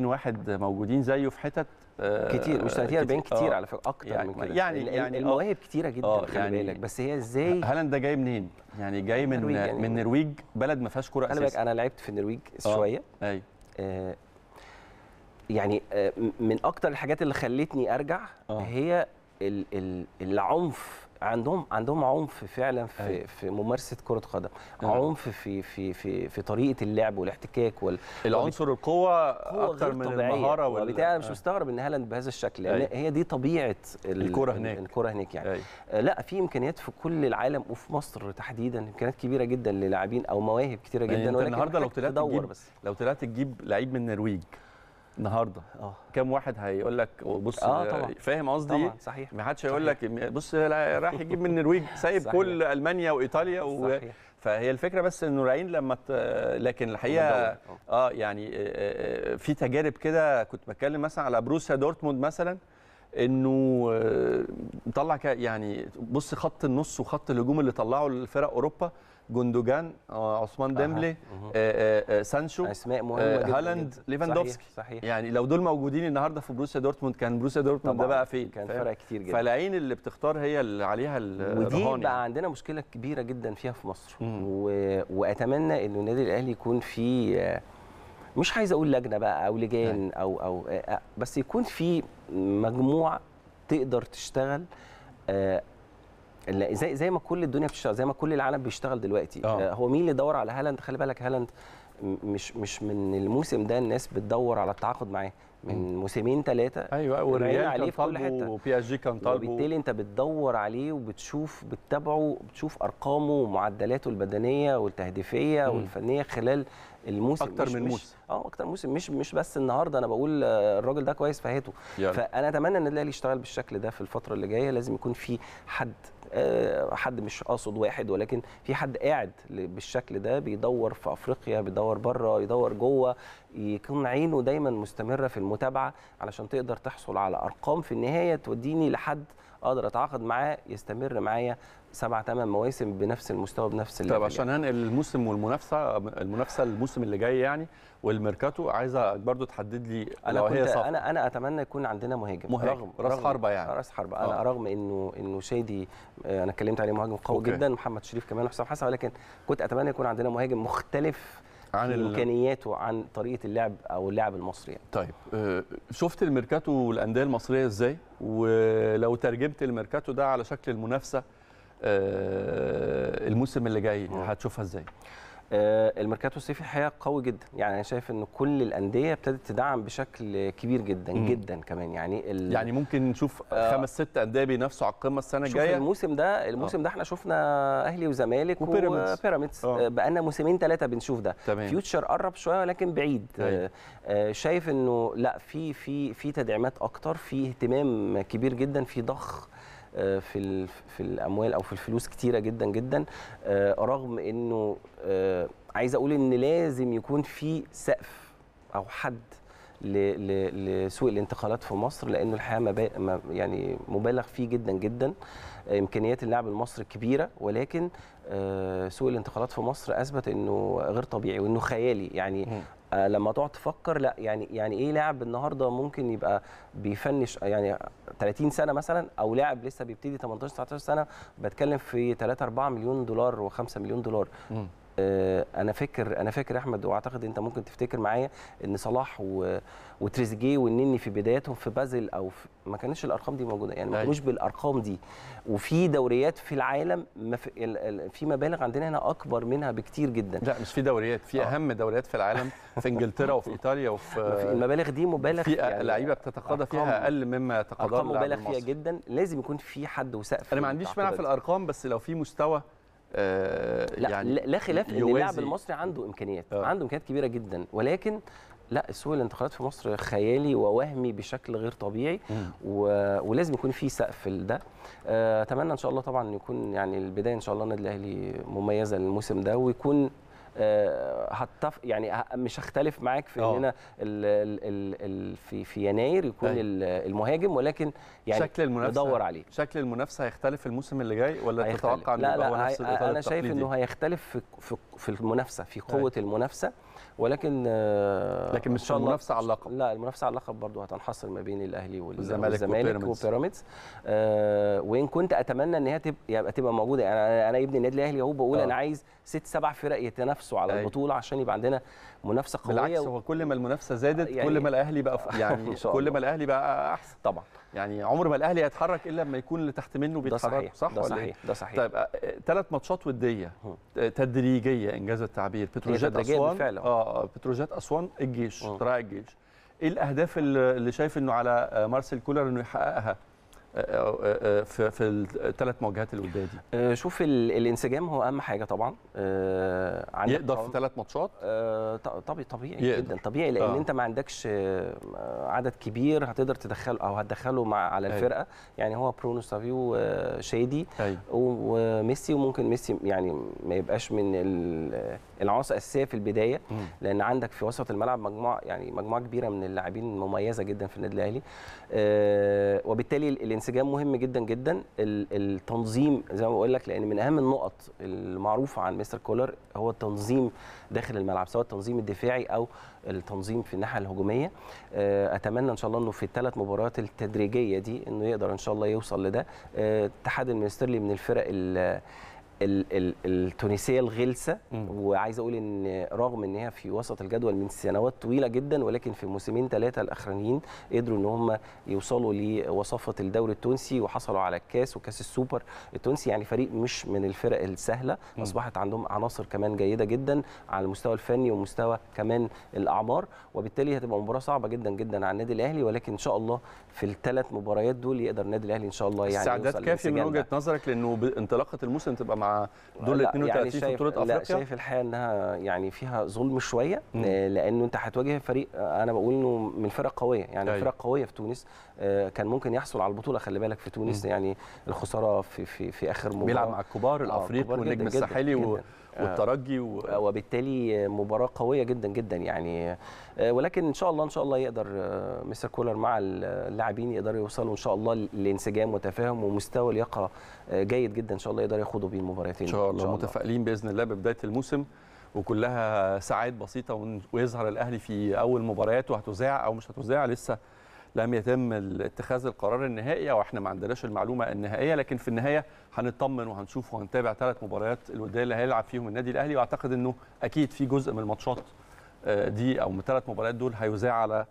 30-40 واحد موجودين زيه في حتت كتير، مش 30-40 كتير على فكره، اكتر يعني من كده يعني المواهب كتيره جدا خلي بالك. بس هي ازاي هالاند ده جاي منين؟ يعني جاي من النرويج، بلد ما فيهاش كوره اساسا. انا لعبت في النرويج شويه يعني من اكتر الحاجات اللي خلتني ارجع هي العنف عندهم عنف فعلا في ممارسه كره قدم، عنف في في في في طريقه اللعب والاحتكاك العنصر القوه اكتر من المهاره وبتاع. مش مستغرب ان هالاند بهذا الشكل، لان هي دي طبيعه الكره هناك يعني. لا، في امكانيات في كل العالم وفي مصر تحديدا، امكانيات كبيره جدا للاعبين او مواهب كتيره جدا. ولكن النهارده لو طلعت تجيب لعيب من النرويج النهارده كام واحد هيقول لك بص؟ فاهم قصدي ايه؟ صحيح، ما حدش هيقول لك بص راح يجيب من النرويج، سايب كل المانيا وايطاليا فهي الفكره. بس انه رايين لكن الحقيقه يعني في تجارب كده. كنت بتكلم مثلا على بروسيا دورتموند مثلا، انه طلع يعني بص خط النص وخط الهجوم اللي طلعوا لفرق اوروبا، جوندوجان، عثمان ديمبلي، سانشو، اسماء مهمه، هالاند، ليفاندوفسكي. صحيح. يعني لو دول موجودين النهارده في بروسيا دورتموند، كان بروسيا دورتموند ده بقى فين؟ كان فرق كتير جدا. فالعين اللي بتختار هي اللي عليها الرهان. ودي بقى عندنا مشكله كبيره جدا فيها في مصر، واتمنى انه النادي الاهلي يكون فيه، مش عايز اقول لجنه بقى او لجان او بس يكون في مجموعه تقدر تشتغل زي ما كل الدنيا بتشتغل، زي ما كل العالم بيشتغل دلوقتي. هو مين اللي دور على هالاند؟ خلي بالك هالاند مش من الموسم ده الناس بتدور على التعاقد معاه، من موسمين ثلاثه. ايوه، والريال كان طالبه وبي اس جي كان طالبه، وبالتالي انت بتدور عليه وبتشوف بتتابعه، بتشوف ارقامه ومعدلاته البدنيه والتهديفيه والفنيه خلال الموسم، اكتر من موسم. اكتر موسم، مش بس النهارده انا بقول الراجل ده كويس فهاته يعني. فانا اتمنى ان الاهلي يشتغل بالشكل ده في الفتره اللي جايه. لازم يكون في حد مش قاصد واحد، ولكن في حد قاعد بالشكل ده بيدور في افريقيا، بيدور بره، يدور جوه، يكون عينه دايما مستمره في المتابعه علشان تقدر تحصل على ارقام في النهايه توديني لحد اقدر اتعاقد معاه يستمر معايا 7-8 مواسم بنفس المستوى بنفس الليفل. طب عشان هنقل الموسم والمنافسه، المنافسه الموسم اللي جاي يعني والميركاتو، عايزه برضو تحدد لي لو هي صفقه. انا اتمنى يكون عندنا مهاجم راس حربه يعني، راس حربه. انا رغم انه شادي انا اتكلمت عليه مهاجم قوي جدا، محمد شريف كمان وحسام حسن، ولكن كنت اتمنى يكون عندنا مهاجم مختلف عن امكانياته، عن طريقه اللعب او اللعب المصري يعني. طيب شفت الميركاتو والانديه المصريه ازاي؟ ولو ترجمت الميركاتو ده على شكل المنافسه الموسم اللي جاي هتشوفها ازاي؟ الميركاتو الصيفي حقيقة قوي جدا يعني. انا شايف ان كل الانديه ابتدت تدعم بشكل كبير جدا جدا كمان يعني. يعني ممكن نشوف 5-6 انديه بينافسوا على القمه السنه الجايه. شوف الموسم ده احنا شفنا اهلي وزمالك وبيراميدز، بقالنا موسمين 3 بنشوف ده. تمام. فيوتشر قرب شويه ولكن بعيد. شايف انه لا، في تدعيمات اكتر، في اهتمام كبير جدا، في ضخ في الاموال او في الفلوس كتيره جدا جدا. رغم انه عايز اقول ان لازم يكون في سقف او حد لسوق الانتقالات في مصر، لانه الحقيقه يعني مبالغ فيه جدا جدا. امكانيات اللاعب المصري كبيره، ولكن سوق الانتقالات في مصر اثبت انه غير طبيعي وانه خيالي يعني. لما تقعد تفكر، لا يعني ايه لاعب النهارده ممكن يبقى بيفنش يعني 30 سنه مثلا، او لاعب لسه بيبتدي 18 19 سنه، بتكلم في 3-4 مليون دولار و5 مليون دولار. انا فاكر احمد، واعتقد انت ممكن تفتكر معايا، ان صلاح وتريزيجيه والنني في بداياتهم في بازل ما كانتش الارقام دي موجوده يعني، ما كانوش بالارقام دي. وفي دوريات في العالم في مبالغ عندنا هنا اكبر منها بكتير جدا. لا، مش في دوريات، في اهم دوريات في العالم، في انجلترا وفي ايطاليا وفي المبالغ دي مبالغ في يعني لعيبه بتتقاضى فيها اقل مما يتقاضاه اللاعب المصري. مبالغ فيها جدا، لازم يكون في حد وسقف. انا ما عنديش مانع في الارقام، بس لو في مستوى يعني لا خلاف ان اللاعب المصري عنده امكانيات، عنده امكانيات كبيره جدا، ولكن لا، سوق الانتقالات في مصر خيالي ووهمي بشكل غير طبيعي، ولازم يكون في سقف لده. اتمنى ان شاء الله طبعا يكون يعني البدايه ان شاء الله النادي الاهلي مميزه للموسم ده، ويكون يعني مش هختلف معاك في اننا في يناير يكون المهاجم، ولكن يعني شكل المنافسه ندور عليه. شكل المنافسه هيختلف الموسم اللي جاي ولا تتوقع ان هو نفس الاطار التقليدي؟ انا شايف انه هيختلف في المنافسه، في قوه المنافسه، ولكن لكن مش المنافسه على اللقب. لا، المنافسه على اللقب برضه هتنحصر ما بين الاهلي والزمالك وبيراميدز. وان كنت اتمنى ان هي تبقى موجوده يعني. انا ابن النادي الاهلي اهو بقول انا عايز 6-7 فرق يتنافسوا على البطوله عشان يبقى عندنا منافسه قويه. بالعكس، هو كل ما المنافسه زادت يعني كل ما الاهلي بقى يعني كل ما الاهلي بقى احسن طبعا يعني. عمر ما الاهلي هيتحرك الا لما يكون اللي تحت منه بيتحرك. صح، ده صحيح، ده صحيح. طيب 3 ماتشات وديه تدريجيه انجاز التعبير، بتروجيت اسوان، بتروجيت اسوان، الجيش، راعي الجيش. ايه الاهداف اللي شايف انه على مارسيل كولر انه يحققها في ال3 مواجهات اللي قدام دي؟ شوف، الانسجام هو اهم حاجه طبعا. يقدر في 3 ماتشات طبيعي يقدر. جدا طبيعي، لان انت ما عندكش عدد كبير هتقدر تدخله او هتدخله على الفرقه يعني. هو برونو سافيو، شادي، وميسي. وممكن ميسي يعني ما يبقاش من العناصر الاساسيه في البدايه، لان عندك في وسط الملعب مجموعه كبيره من اللاعبين مميزه جدا في النادي الاهلي. وبالتالي الانسجام مهم جدا جدا. التنظيم زي ما بقول لك، لان من اهم النقط المعروفه عن مستر كولر هو التنظيم داخل الملعب، سواء التنظيم الدفاعي او التنظيم في الناحيه الهجوميه. اتمنى ان شاء الله انه في ال3 مباريات التدريجيه دي انه يقدر ان شاء الله يوصل لده. الاتحاد المنستيري من الفرق التونسيه الغلسه، وعايز اقول ان رغم ان هي في وسط الجدول من سنوات طويله جدا، ولكن في موسمين ثلاثه الاخرانيين قدروا ان هم يوصلوا لوصافه الدوري التونسي وحصلوا على الكاس وكاس السوبر التونسي. يعني فريق مش من الفرق السهله، اصبحت عندهم عناصر كمان جيده جدا على المستوى الفني ومستوى كمان الاعمار، وبالتالي هتبقى مباراه صعبه جدا جدا على النادي الاهلي، ولكن ان شاء الله في الثلاث مباريات دول يقدر النادي الاهلي ان شاء الله يعني يوصل. استعداد كافي من وجهه نظرك لانه بانطلاقه الموسم تبقى مع دول 32 في بطوله افريقيا؟ لا، شايف الحقيقه انها يعني فيها ظلم شويه، لانه انت هتواجه فريق انا بقول انه من فرق قويه، يعني فرق قويه في تونس كان ممكن يحصل على البطوله. خلي بالك في تونس يعني الخساره في اخر مباراه بيلعب مع الكبار الافريق والنجم الساحلي والترجي وبالتالي مباراه قويه جدا جدا يعني، ولكن ان شاء الله يقدر مستر كولر مع اللاعبين يقدروا يوصلوا ان شاء الله لانسجام وتفاهم ومستوى لياقه جيد جدا ان شاء الله يقدروا ياخدوا بيه المباراتين ان شاء الله. متفائلين باذن الله ببدايه الموسم وكلها ساعات بسيطه ويظهر الاهلي في اول مباريات، وهتذاع او مش هتذاع لسه لم يتم اتخاذ القرار النهائي او احنا ما عندناش المعلومه النهائيه، لكن في النهايه هنطمن وهنشوف وهنتابع 3 مباريات الوديه اللي هيلعب فيهم النادي الاهلي، واعتقد انه اكيد في جزء من الماتشات دي او من 3 مباريات دول هيذاع على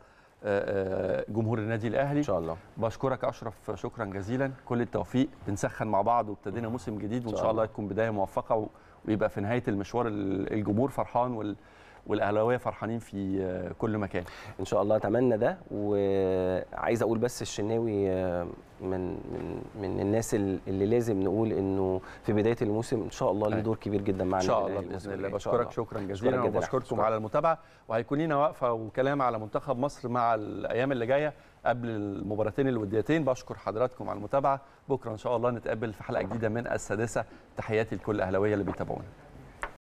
جمهور النادي الاهلي ان شاء الله. بشكرك اشرف، شكرا جزيلا، كل التوفيق، بنسخن مع بعض وابتدينا موسم جديد وان شاء الله تكون بدايه موفقه، ويبقى في نهايه المشوار الجمهور فرحان والاهلاويه فرحانين في كل مكان ان شاء الله. اتمنى ده. وعايز اقول بس الشناوي من الناس اللي لازم نقول انه في بدايه الموسم ان شاء الله له دور كبير جدا معنا ان شاء الله باذن الله. بشكرك شكرا جزيلا وبشكركم على المتابعه، وهيكون لنا وقفه وكلام على منتخب مصر مع الايام اللي جايه قبل المباراتين الوديتين. بشكر حضراتكم على المتابعه، بكره ان شاء الله نتقابل في حلقه جديده من السادسه. تحياتي لكل الاهلاويه اللي بيتابعونا.